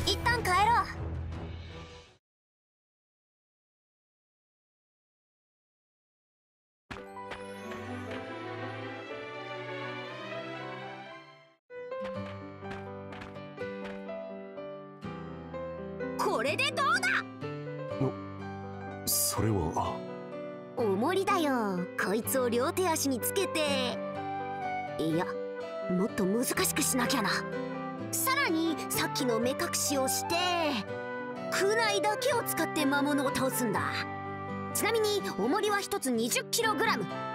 一旦帰ろう。これでどうだ。それは重りだよ。こいつを両手足につけて、いやもっと難しくしなきゃな。さらにさっきの目隠しをして空内だけを使って魔物を倒すんだ。ちなみに重りは1つ 20kg。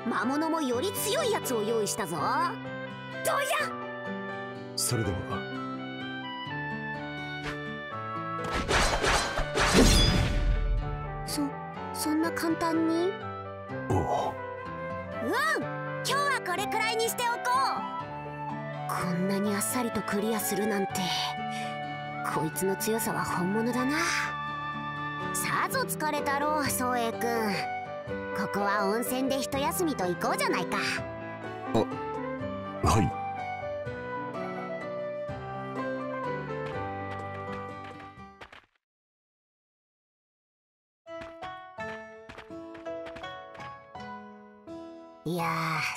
魔物もより強いやつを用意したぞ。どうや。それではそんな簡単に。おう、今日はこれくらいにしておこう。こんなにあっさりとクリアするなんて、こいつの強さは本物だな。さぞ疲れたろう宗英くん。ここは温泉で一休みと行こうじゃないか。あ、はい。いや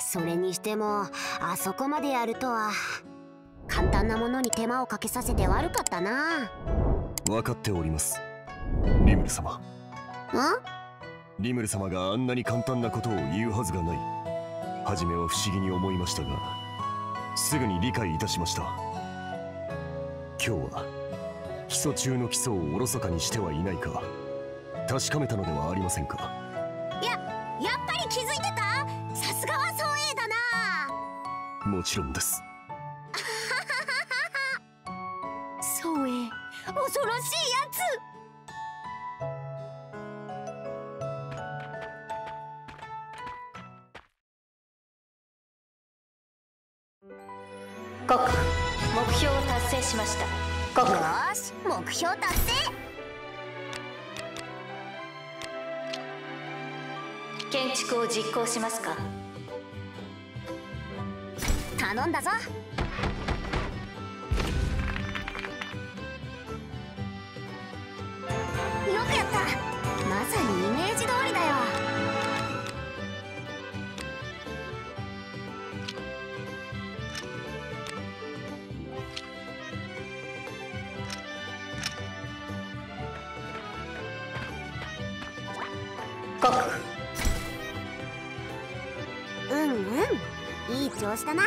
ー、それにしてもあそこまでやるとは。簡単なものに手間をかけさせて悪かったな。分かっております、リムル様。ん？リムル様があんなに簡単なことを言うはずがない。初めは不思議に思いましたが、すぐに理解いたしました。今日は基礎中の基礎をおろそかにしてはいないか確かめたのではありませんか。やっぱり気づいてた。さすがは総英だな。もちろんです。総英、恐ろしいやつ。国家、目標を達成しました。国家、よし、目標達成。建築を実行しますか。頼んだぞ。よくやった。まさにイメージ通りだよ。うん、いい調子だな。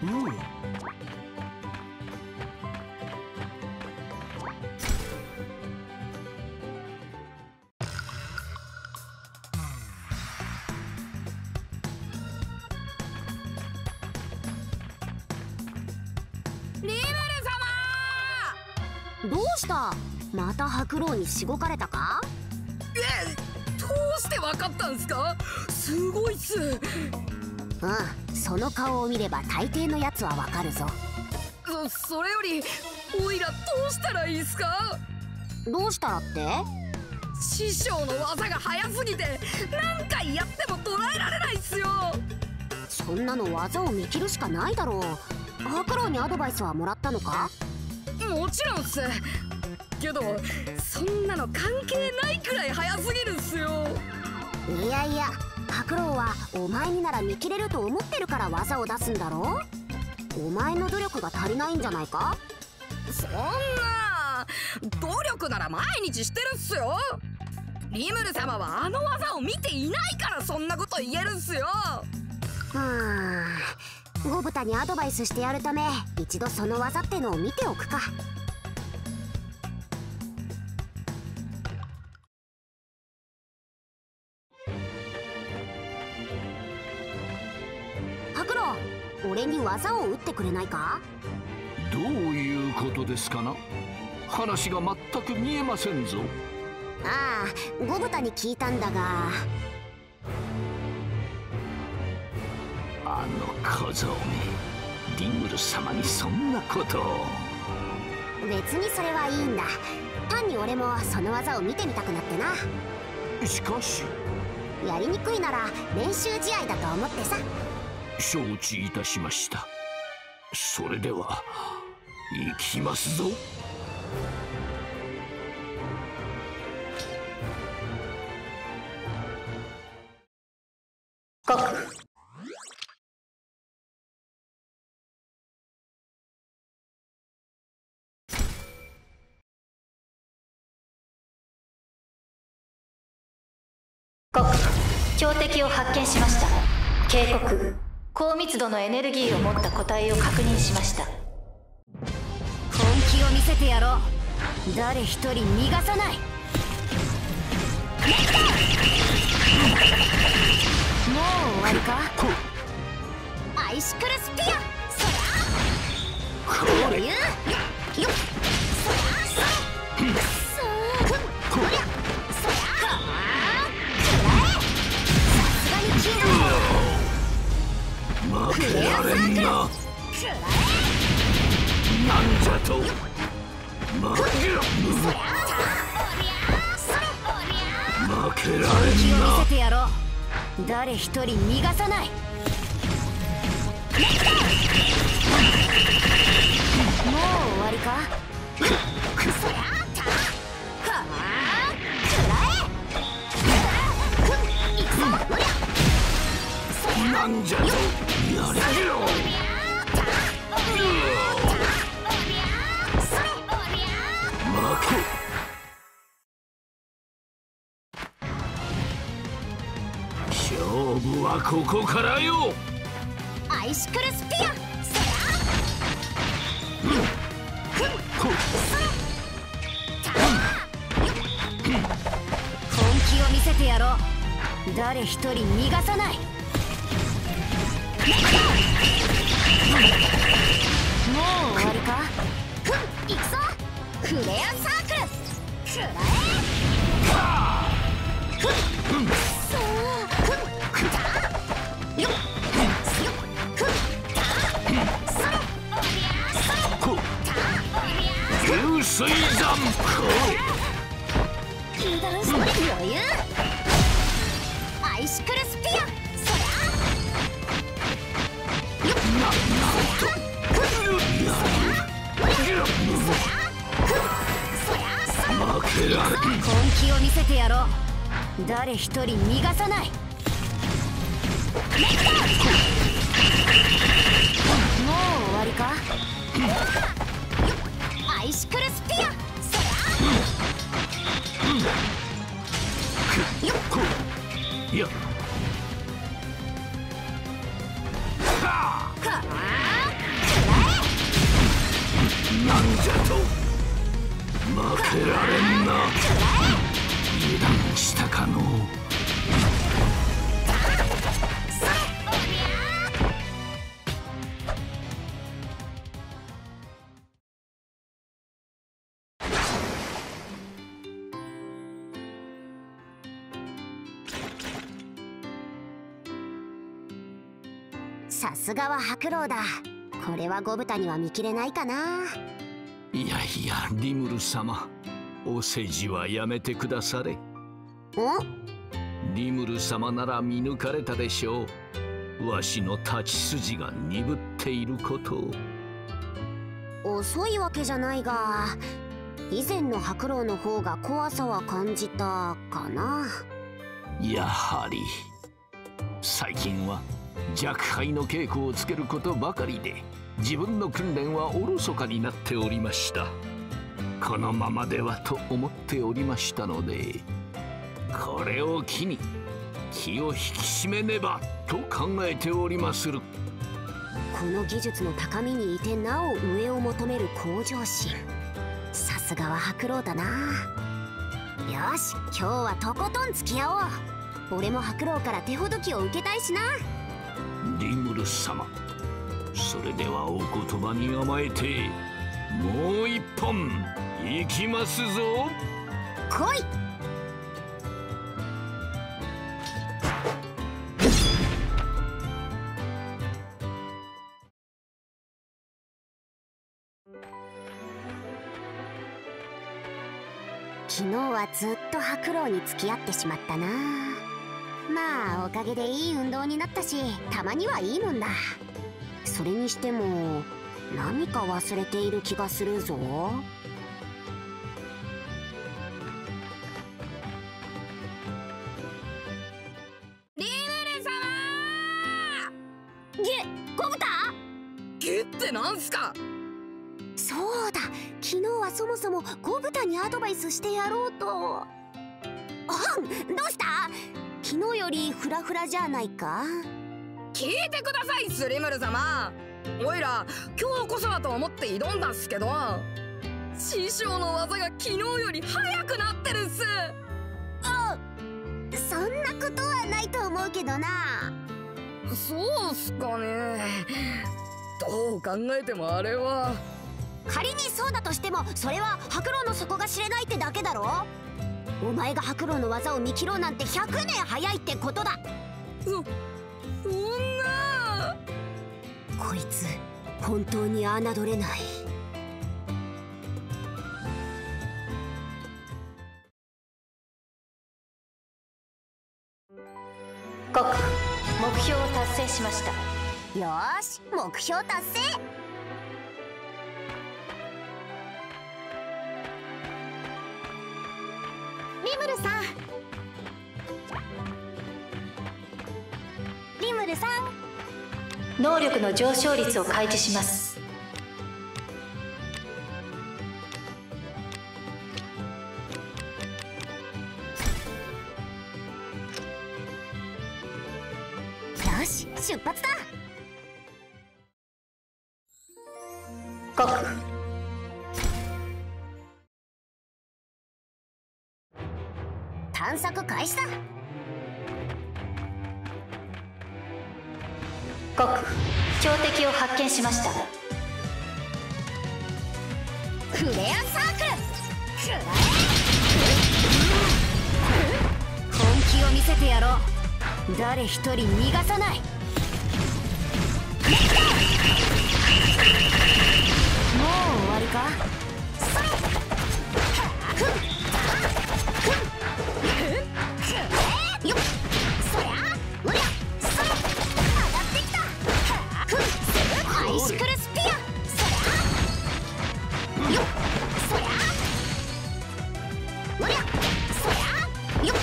リムル様、どうした？またハクロウにしごかれたか？どうしてわかったんすか？すごいっす。うん、その顔を見れば大抵のやつはわかるぞ。それよりオイラどうしたらいいっすか？どうしたらって？師匠の技が早すぎて何回やっても捉えられないっすよ。そんなの技を見切るしかないだろう。ハクロウにアドバイスはもらったのか？もちろんっすけど、そんなの関係ないくらい早すぎるっすよ。いやいや、ハクロウはお前になら見切れると思ってるから技を出すんだろう。お前の努力が足りないんじゃないか。そんな努力なら毎日してるっすよ。リムル様はあの技を見ていないからそんなこと言えるっすよ。ゴブタにアドバイスしてやるため、一度その技ってのを見ておくか。俺に技を打ってくれないか？どういうことですかな？話が全く見えませんぞ。ああ、ゴブタに聞いたんだが、あの小僧め、リムル様にそんなことを。別にそれはいいんだ。単に俺もその技を見てみたくなってな。しかし、やりにくいなら練習試合だと思ってさ。承知いたしました。それでは行きますぞ。国家、標的を発見しました。警告。高密度のエネルギーを持った個体を確認しました。本気を見せてやろう。誰一人逃がさない。もう終わりか。アイシクルスピア、そりゃこりゃそりゃそりゃ負けられんな。なんじゃと。負けられんな。見せてやろう。誰一人逃がさない。もう終わりか。ここからよ。アイシクルスピア。本気を見せてやろう。誰一人逃がさない。もう終わりか。行くぞ。フレアサークル。くらえ。水斬行。油断して余裕。アイシクルスピア。そりゃ。よっ。な。負けられん。本気を見せてやろう。誰一人逃がさない。もう終わりか。アイシクルスピア。さすがは白狼だ。これはゴブタには見切れないかな。いやいや、リムル様、お世辞はやめてくだされ。ん？リムル様なら見抜かれたでしょう。わしの立ち筋が鈍っていることを。遅いわけじゃないが、以前の白狼の方が怖さは感じたかな。やはり最近は弱敗の稽古をつけることばかりで、自分の訓練はおろそかになっておりました。このままではと思っておりましたので、これを機に気を引き締めねばと考えておりまする。この技術の高みにいてなお上を求める向上心、さすがは白狼だな。よし、今日はとことん付き合おう。俺も白狼から手ほどきを受けたいしな。リムル様、それではお言葉に甘えて、もう一本行きますぞ。来い。昨日はずっと白狼に付き合ってしまったな。まあおかげでいい運動になったし、たまにはいいもんだ。それにしても何か忘れている気がするぞ。リムル様ー。ゴブタ？ゲってなんすか？そうだ、昨日はそもそもゴブタにアドバイスしてやろうと。あん、どうした？昨日よりフラフラじゃないか。聞いてくださいスリムル様、おいら今日こそはと思って挑んだっすけど、師匠の技が昨日より速くなってるっす。あ、そんなことはないと思うけどな。そうっすかね。どう考えてもあれは、仮にそうだとしても、それは白狼の底が知れないってだけだろ。お前が白狼の技を見切ろうなんて100年早いってことだ。そんな。こいつ本当に侮れない。国家、目標を達成しました。よーし、目標達成。リムルさん、能力の上昇率を開示します。出発だ。告府探索開始だ。告府、強敵を発見しました。フレアサークルくらえ、本気を見せてやろう。誰一人逃がさない。もう終わりか。よっ、そりゃうりゃ、それ上がってきた。アイシクルスピア、そりゃよっ、そりゃうりゃ、そりゃよっ。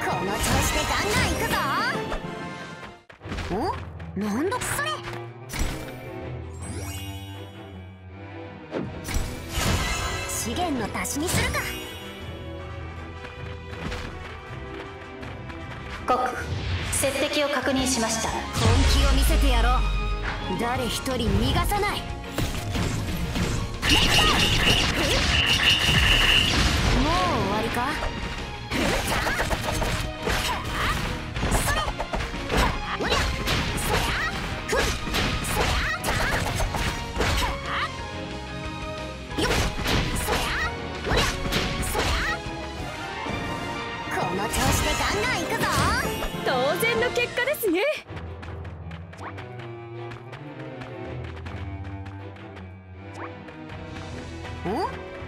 この調子でガンガン行くぞ。お、なんだそれ。資源の足しにするか。告府、接敵を確認しました。本気を見せてやろう。誰一人逃がさない。もう終わりか。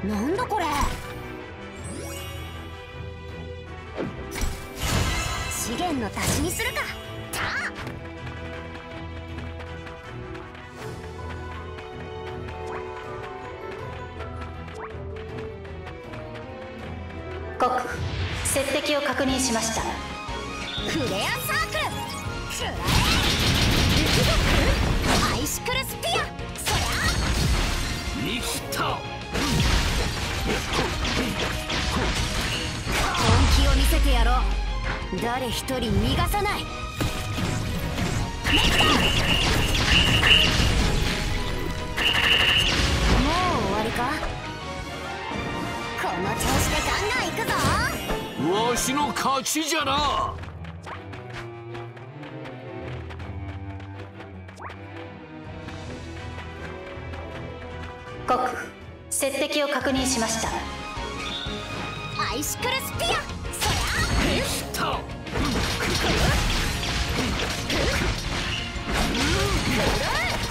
お、なんだこれ。資源の足しにするか。告府、接敵を確認しました。フレアサークルくらえ、アイシクルスピア、そりゃ見切った。本気を見せてやろう。誰一人逃がさない。もう終わりか。この調子でガンガン行くぞ。わしの勝ちじゃな。告府、接敵を確認しました。アイシクルスピア、そりゃ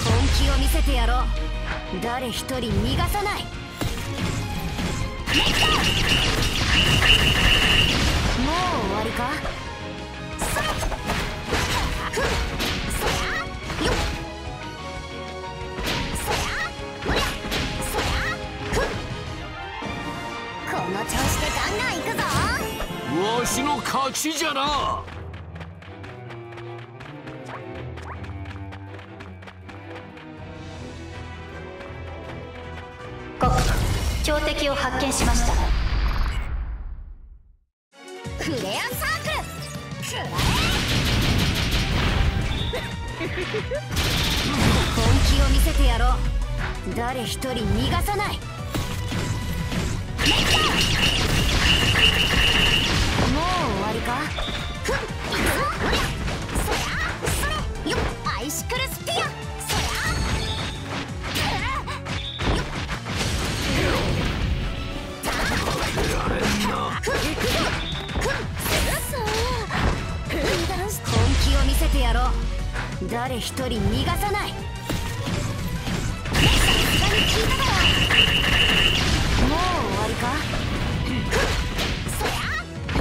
本気を見せてやろう。誰一人逃がさない。もう終わりか。そりゃわしの勝ちじゃな。告府、強敵を発見しました。フレアサークルくらえ本気を見せてやろう。誰一人逃がさない。もう終わりか。ふん、いくぞ。おりゃ、そりゃ、それよっ、アイシクルスピア、そりゃよっ、やれんな。ふん、いくぞ。ふん、嘘。本気を見せてやろう。誰一人逃がさない。さすがに聞いたから。もう終わりか。ふん、本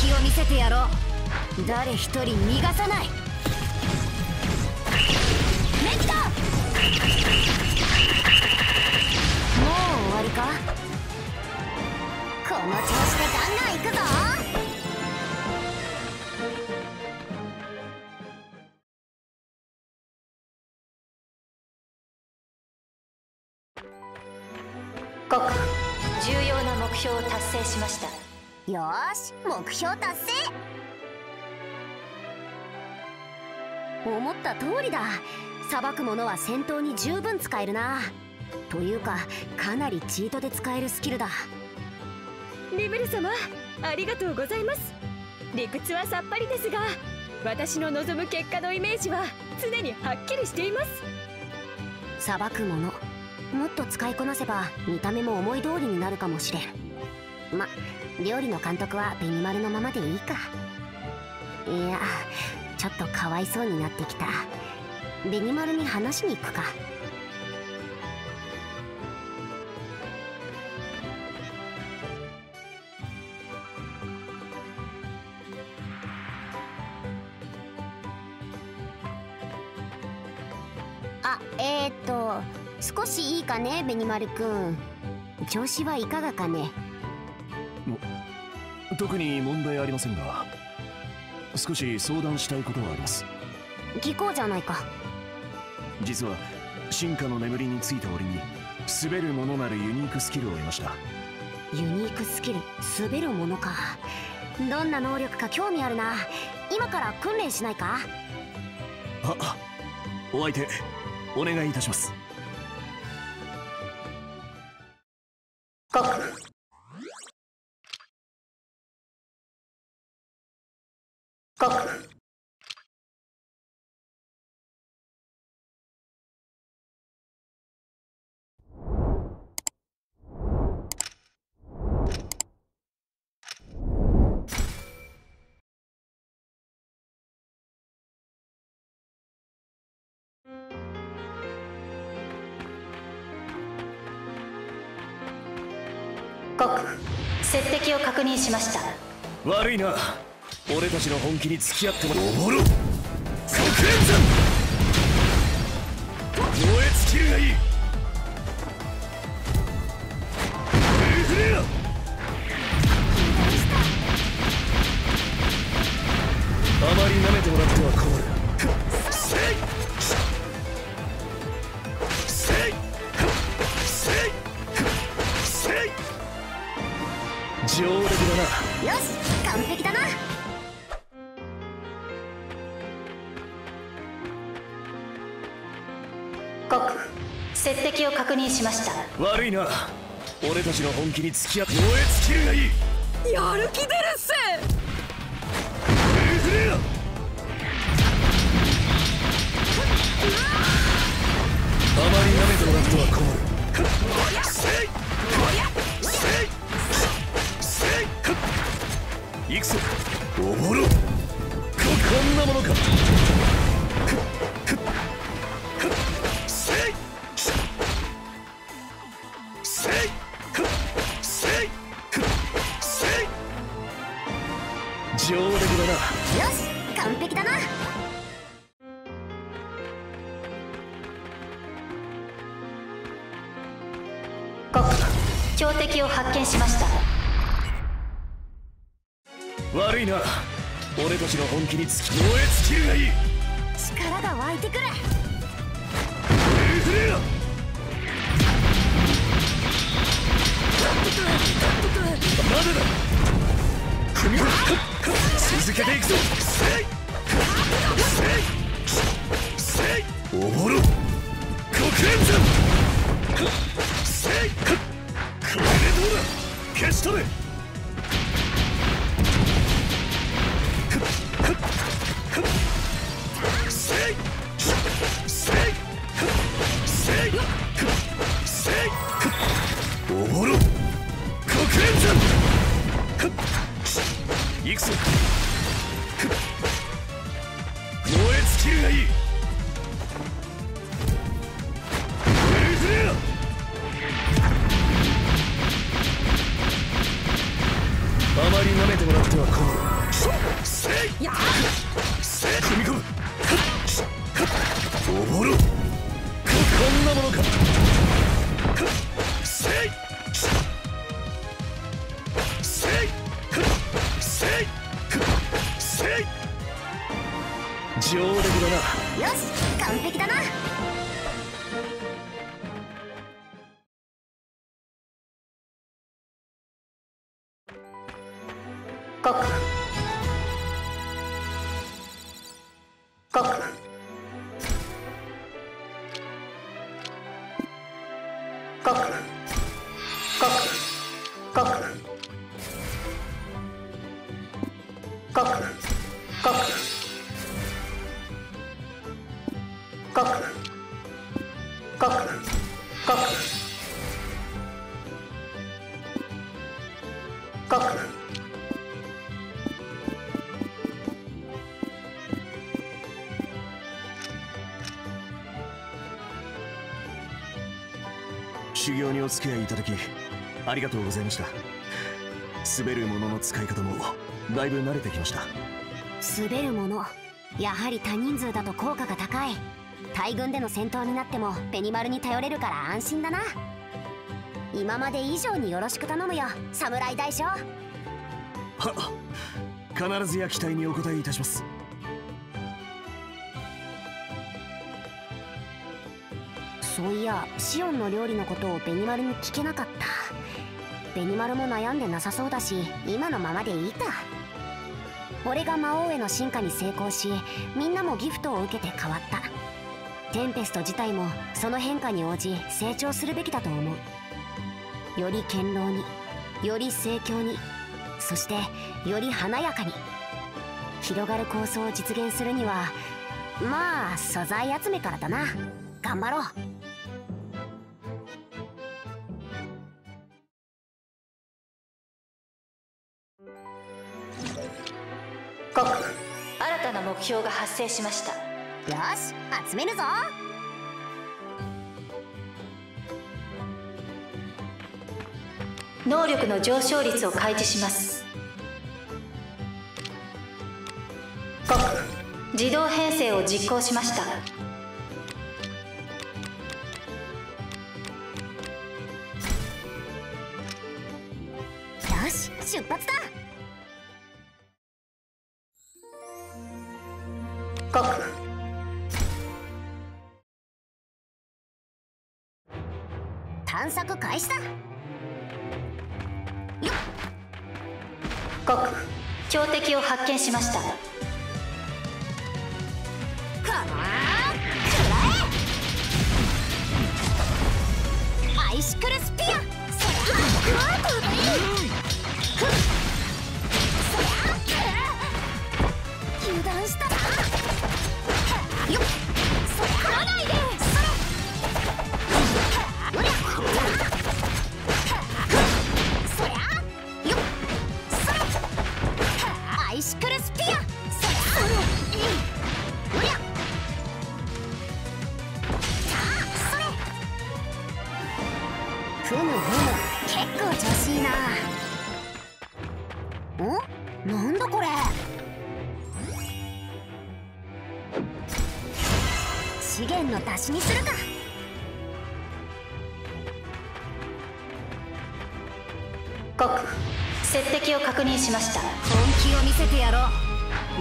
気を見せてやろう。誰一人逃がさない。動く。重要な目標を達成しました。よーし、目標達成。思った通りだ。さばくものは戦闘に十分使えるな。というか、かなりチートで使えるスキルだ。リムル様、ありがとうございます。理屈はさっぱりですが、私の望む結果のイメージは常にはっきりしています。さばくもの、もっと使いこなせば見た目も思い通りになるかもしれん。ま、料理の監督は紅丸のままでいいか。いや、ちょっとかわいそうになってきた。紅丸に話しに行くか。あ、少しいいかね、紅丸くん。調子はいかがかね。特に問題ありませんが、少し相談したいことがあります。聞こうじゃないか。実は進化の眠りについた俺に、滑るものなるユニークスキルを得ました。ユニークスキル、滑るものか。どんな能力か興味あるな。今から訓練しないか。あ、お相手お願いいたします。接敵を確認しました。悪いな、俺たちの本気に付き合ってもらう。おぼろ、即炎山燃え尽きるがいい。フレフレだ。あまり舐めてもらっては困る。せいせいせいせい。上出来だな。よし、完璧だな。告、接敵を確認しました。悪いな、俺たちの本気に付き合って燃え尽きるがいい。やる気出るっす。フレフレだ。あまり舐めてもらっては困る。せいせいいくぞ。おぼろ、こんなものか。せいせいせいせい。上出来だな。よし、完璧だな。強敵を発見しました。悪いな、俺たちの本気に燃え尽きるがいい。力が湧いてくる。フレフレだ。まだだ。踏み込む。続けていくぞ。せいせいせい。おぼろ、黒炎山せい。これでどうだ、消し止め。修行にお付き合いいただきありがとうございました。滑るものの使い方もだいぶ慣れてきました。滑るもの、やはり多人数だと効果が高い。大軍での戦闘になってもベニマルに頼れるから安心だな。今まで以上によろしく頼むよ、侍大将。はっ、必ずや期待にお応えいたします。そういや、シオンの料理のことをベニマルに聞けなかった。ベニマルも悩んでなさそうだし、今のままでいいか。俺が魔王への進化に成功し、みんなもギフトを受けて変わった。テンペスト自体もその変化に応じ成長するべきだと思う。より堅牢に、より盛況に、そしてより華やかに広がる構想を実現するには、まあ素材集めからだな。頑張ろう。新たな目標が発生しました。よし、集めるぞ。能力の上昇率を開示します。自動編成を実行しました。よし、出発だ。探索開始だ。強敵を発見しました。アイシクルスピア、油断したらそらないで。にするか。接敵を確認しました。本気を見せてやろ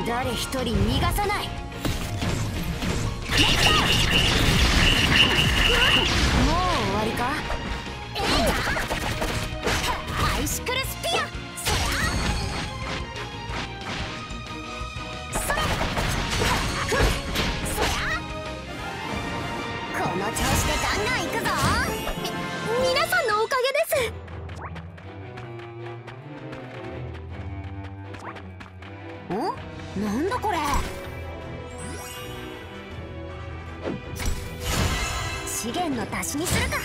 う。誰一人逃がさない。もう終わりか。アイシクルスピア。なんだこれ。資源の足しにするか。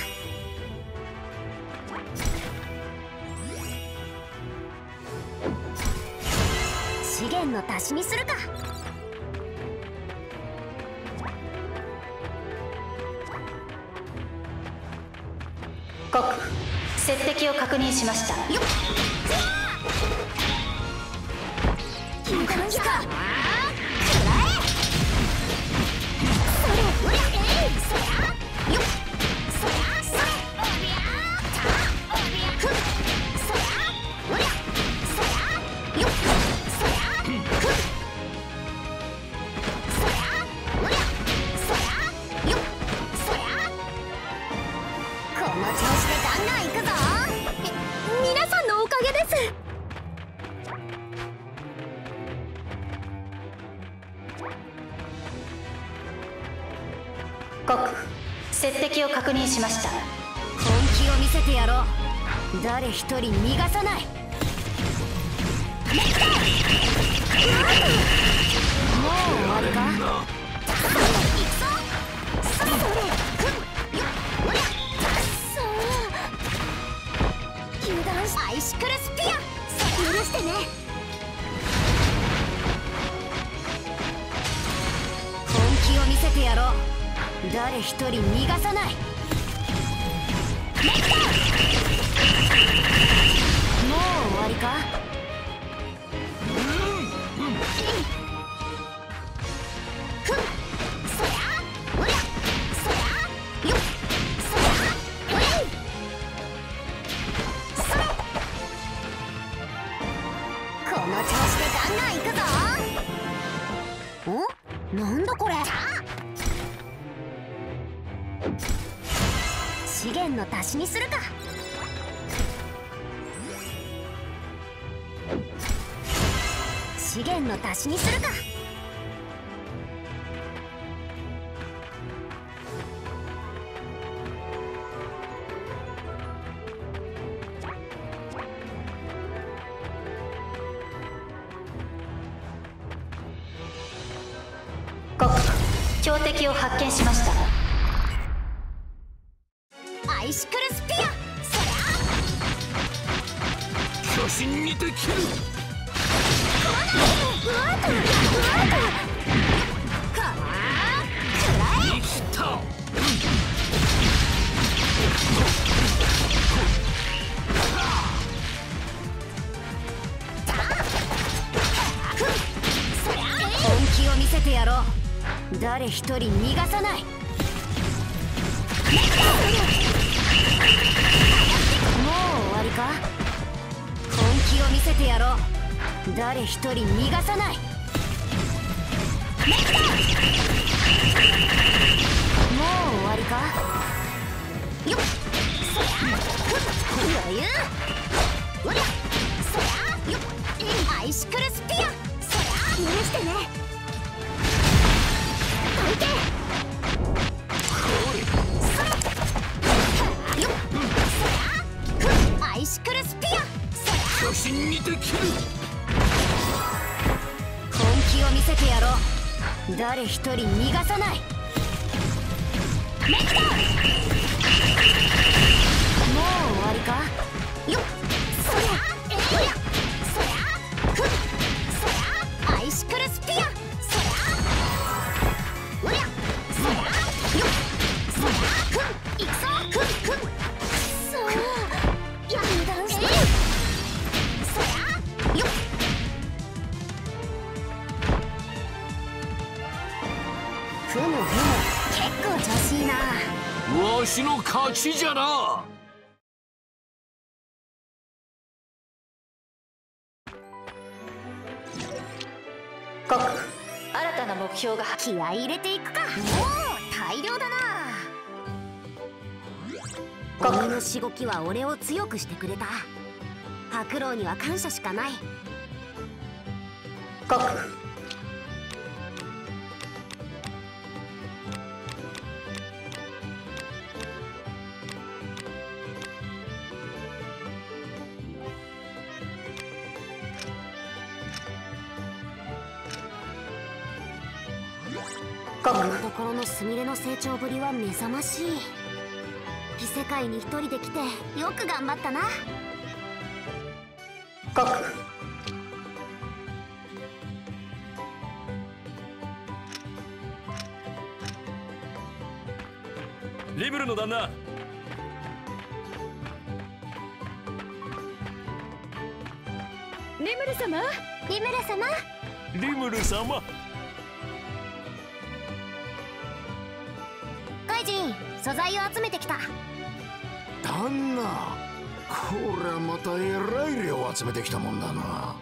資源の足しにするか。接敵を確認しました。よっ、それこの調子でガンガンいくぞ。皆さんのおかげです。告、接敵を確認しました。本気を見せてやろう。誰一人逃がさない。もう終わりか。油断したアイシクルスピア許してね。本気を見せてやろう。誰一人逃がさない。もう終わりか。足しにするか。資源の足しにするか。告、強敵を発見しました。誰一人逃がさない。もう終わりか。本気を見せてやろう。誰一人逃がさない。もう終わりか。よっそりゃ余裕おりゃそりゃよっアイシクルスピアそりゃ許してね。行け。アイシクルスピア巨神にて斬る。本気を見せてやろう。誰一人逃がさない。メイクダウン。もう終わりか。よっそりゃそりゃそりゃそりゃアイシクルスピアわしの勝ちじゃな。告、新たな目標が。気合い入れていくか。おお、大量だな。鬼のしごきは俺を強くしてくれた。白狼には感謝しかない。告。このところのスミレの成長ぶりは目覚ましい。異世界に一人で来てよく頑張ったな。告。リムルの旦那、リムル様、リムル様、リムル様。素材を集めてきた。旦那、こりゃまたえらい量集めてきたもんだな。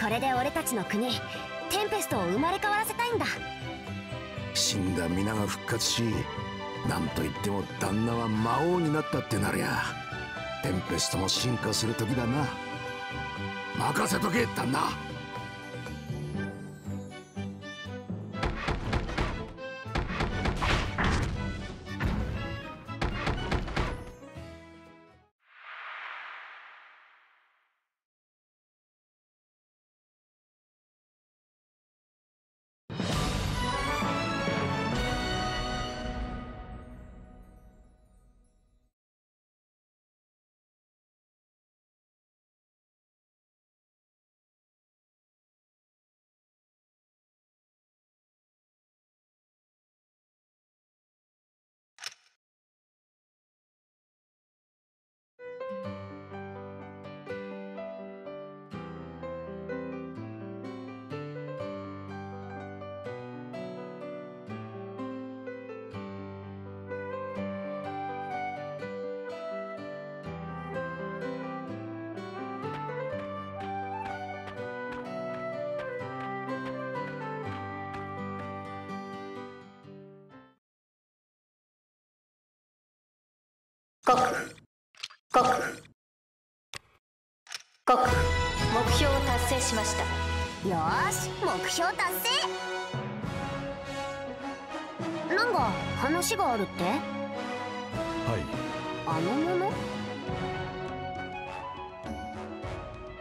これで俺たちの国テンペストを生まれ変わらせたいんだ。死んだ皆が復活し、なんといっても旦那は魔王になったってなりゃ、テンペストも進化する時だな。任せとけ旦那。告目標を達成しました。よし、目標達成。なんか話があるって。はい、あのもの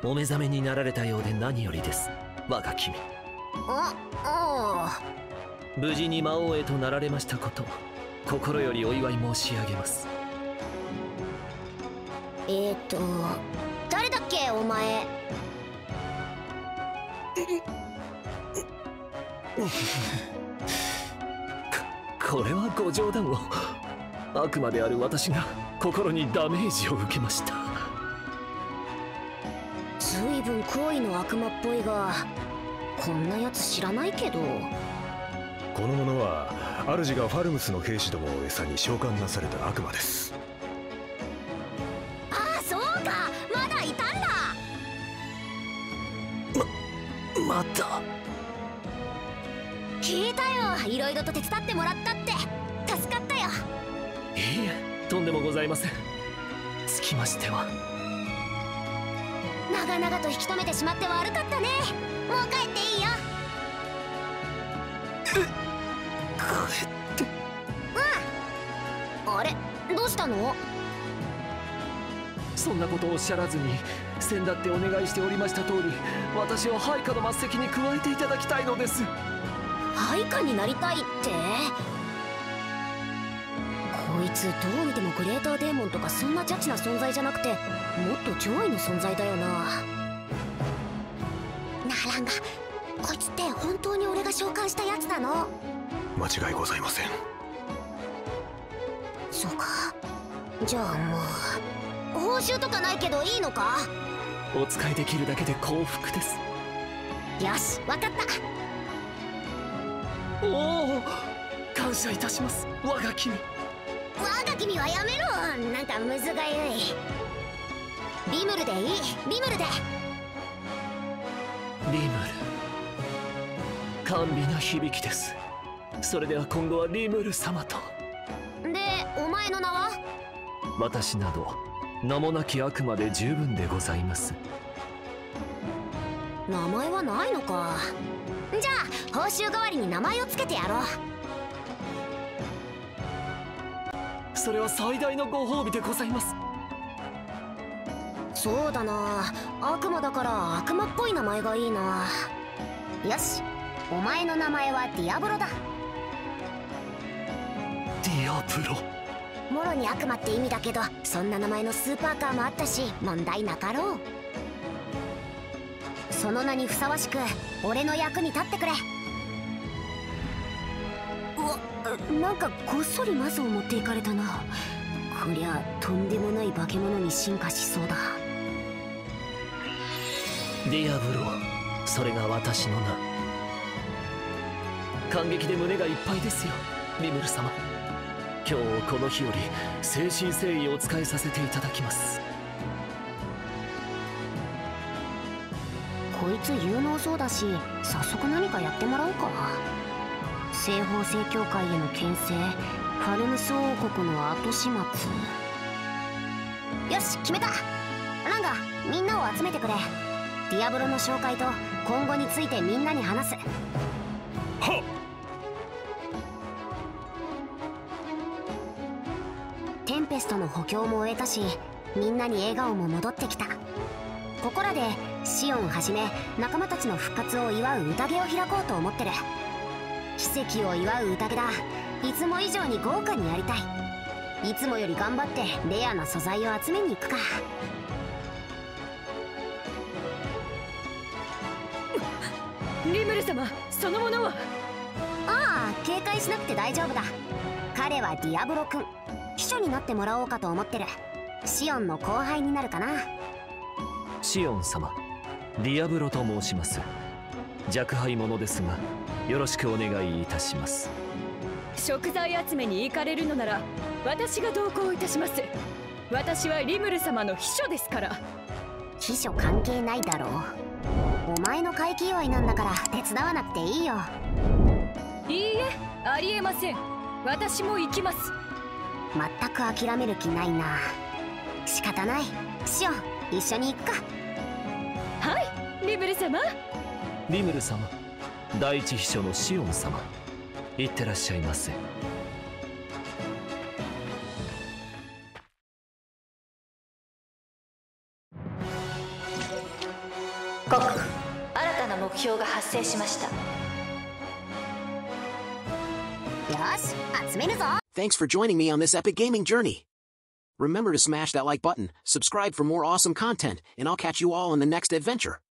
お目覚めになられたようで何よりです、我が君。おお、無事に魔王へとなられましたこと、心よりお祝い申し上げます。誰だっけお前。これはご冗談を。悪魔である私が心にダメージを受けました。随分好意の悪魔っぽいが、こんなやつ知らないけど。この者は主がファルムスの兵士どもを餌に召喚なされた悪魔です。また聞いたよ、いろいろと手伝ってもらったって。助かったよ。いいえ、とんでもございません。つきましては長々と引き止めてしまって悪かったね。もう帰っていいよ。帰って。うん。あれ、どうしたの？そんなことをおっしゃらずに、先だってお願いしておりました通り、私を配下の末席に加えていただきたいのです。配下になりたいって？こいつどう見てもグレーターデーモンとかそんなジャッジな存在じゃなくて、もっと上位の存在だよな。ならんが、こいつって本当に俺が召喚したやつなの？間違いございません。そうか、じゃあもう報酬とかないけどいいのか？お使いできるだけで幸福です。よし、わかった。おお、感謝いたします、我が君。我が君はやめろ、なんかむずがゆい。リムルでいい、リムルで。リムル、甘美な響きです。それでは今後はリムル様と。で、お前の名は？私など名もなき悪魔で十分でございます。名前はないのか。じゃあ報酬代わりに名前をつけてやろう。それは最大のご褒美でございます。そうだな、悪魔だから悪魔っぽい名前がいいな。よし、お前の名前はディアブロだ。ディアブロ、もろに悪魔って意味だけど、そんな名前のスーパーカーもあったし問題なかろう。その名にふさわしく俺の役に立ってくれ。うわ、なんかこっそり魔像を持っていかれたな。こりゃとんでもない化け物に進化しそうだ。ディアブロ、それが私の名。感激で胸がいっぱいですよ、リムル様。今日この日より誠心誠意お仕えさせていただきます。こいつ有能そうだし、早速何かやってもらおうか。西方聖教会への牽制、ファルムス王国の後始末。よし、決めた。ランガ、みんなを集めてくれ。ディアブロの紹介と今後についてみんなに話す。はっ。テンペストの補強も終えたし、みんなに笑顔も戻ってきた。ここらでシオンはじめ仲間たちの復活を祝う宴を開こうと思ってる。奇跡を祝う宴だ。いつも以上に豪華にやりたい。いつもより頑張ってレアな素材を集めに行くか。リムル様、そのものは？ああ、警戒しなくて大丈夫だ。彼はディアブロ君。秘書になってもらおうかと思ってる。シオンの後輩になるかな。シオン様、ディアブロと申します。若輩者ですがよろしくお願いいたします。食材集めに行かれるのなら私が同行いたします。私はリムル様の秘書ですから。秘書関係ないだろう。お前の会期祝いなんだから手伝わなくていいよ。いいえ、ありえません。私も行きます。全く諦める気ないな。仕方ない。シオン、一緒に行くか。はい、リムル様。リムル様、第一秘書のシオン様、行ってらっしゃいませ。告、新たな目標が発生しました。よし、集めるぞ。Thanks for joining me on this epic gaming journey. Remember to smash that like button, subscribe for more awesome content, and I'll catch you all in the next adventure.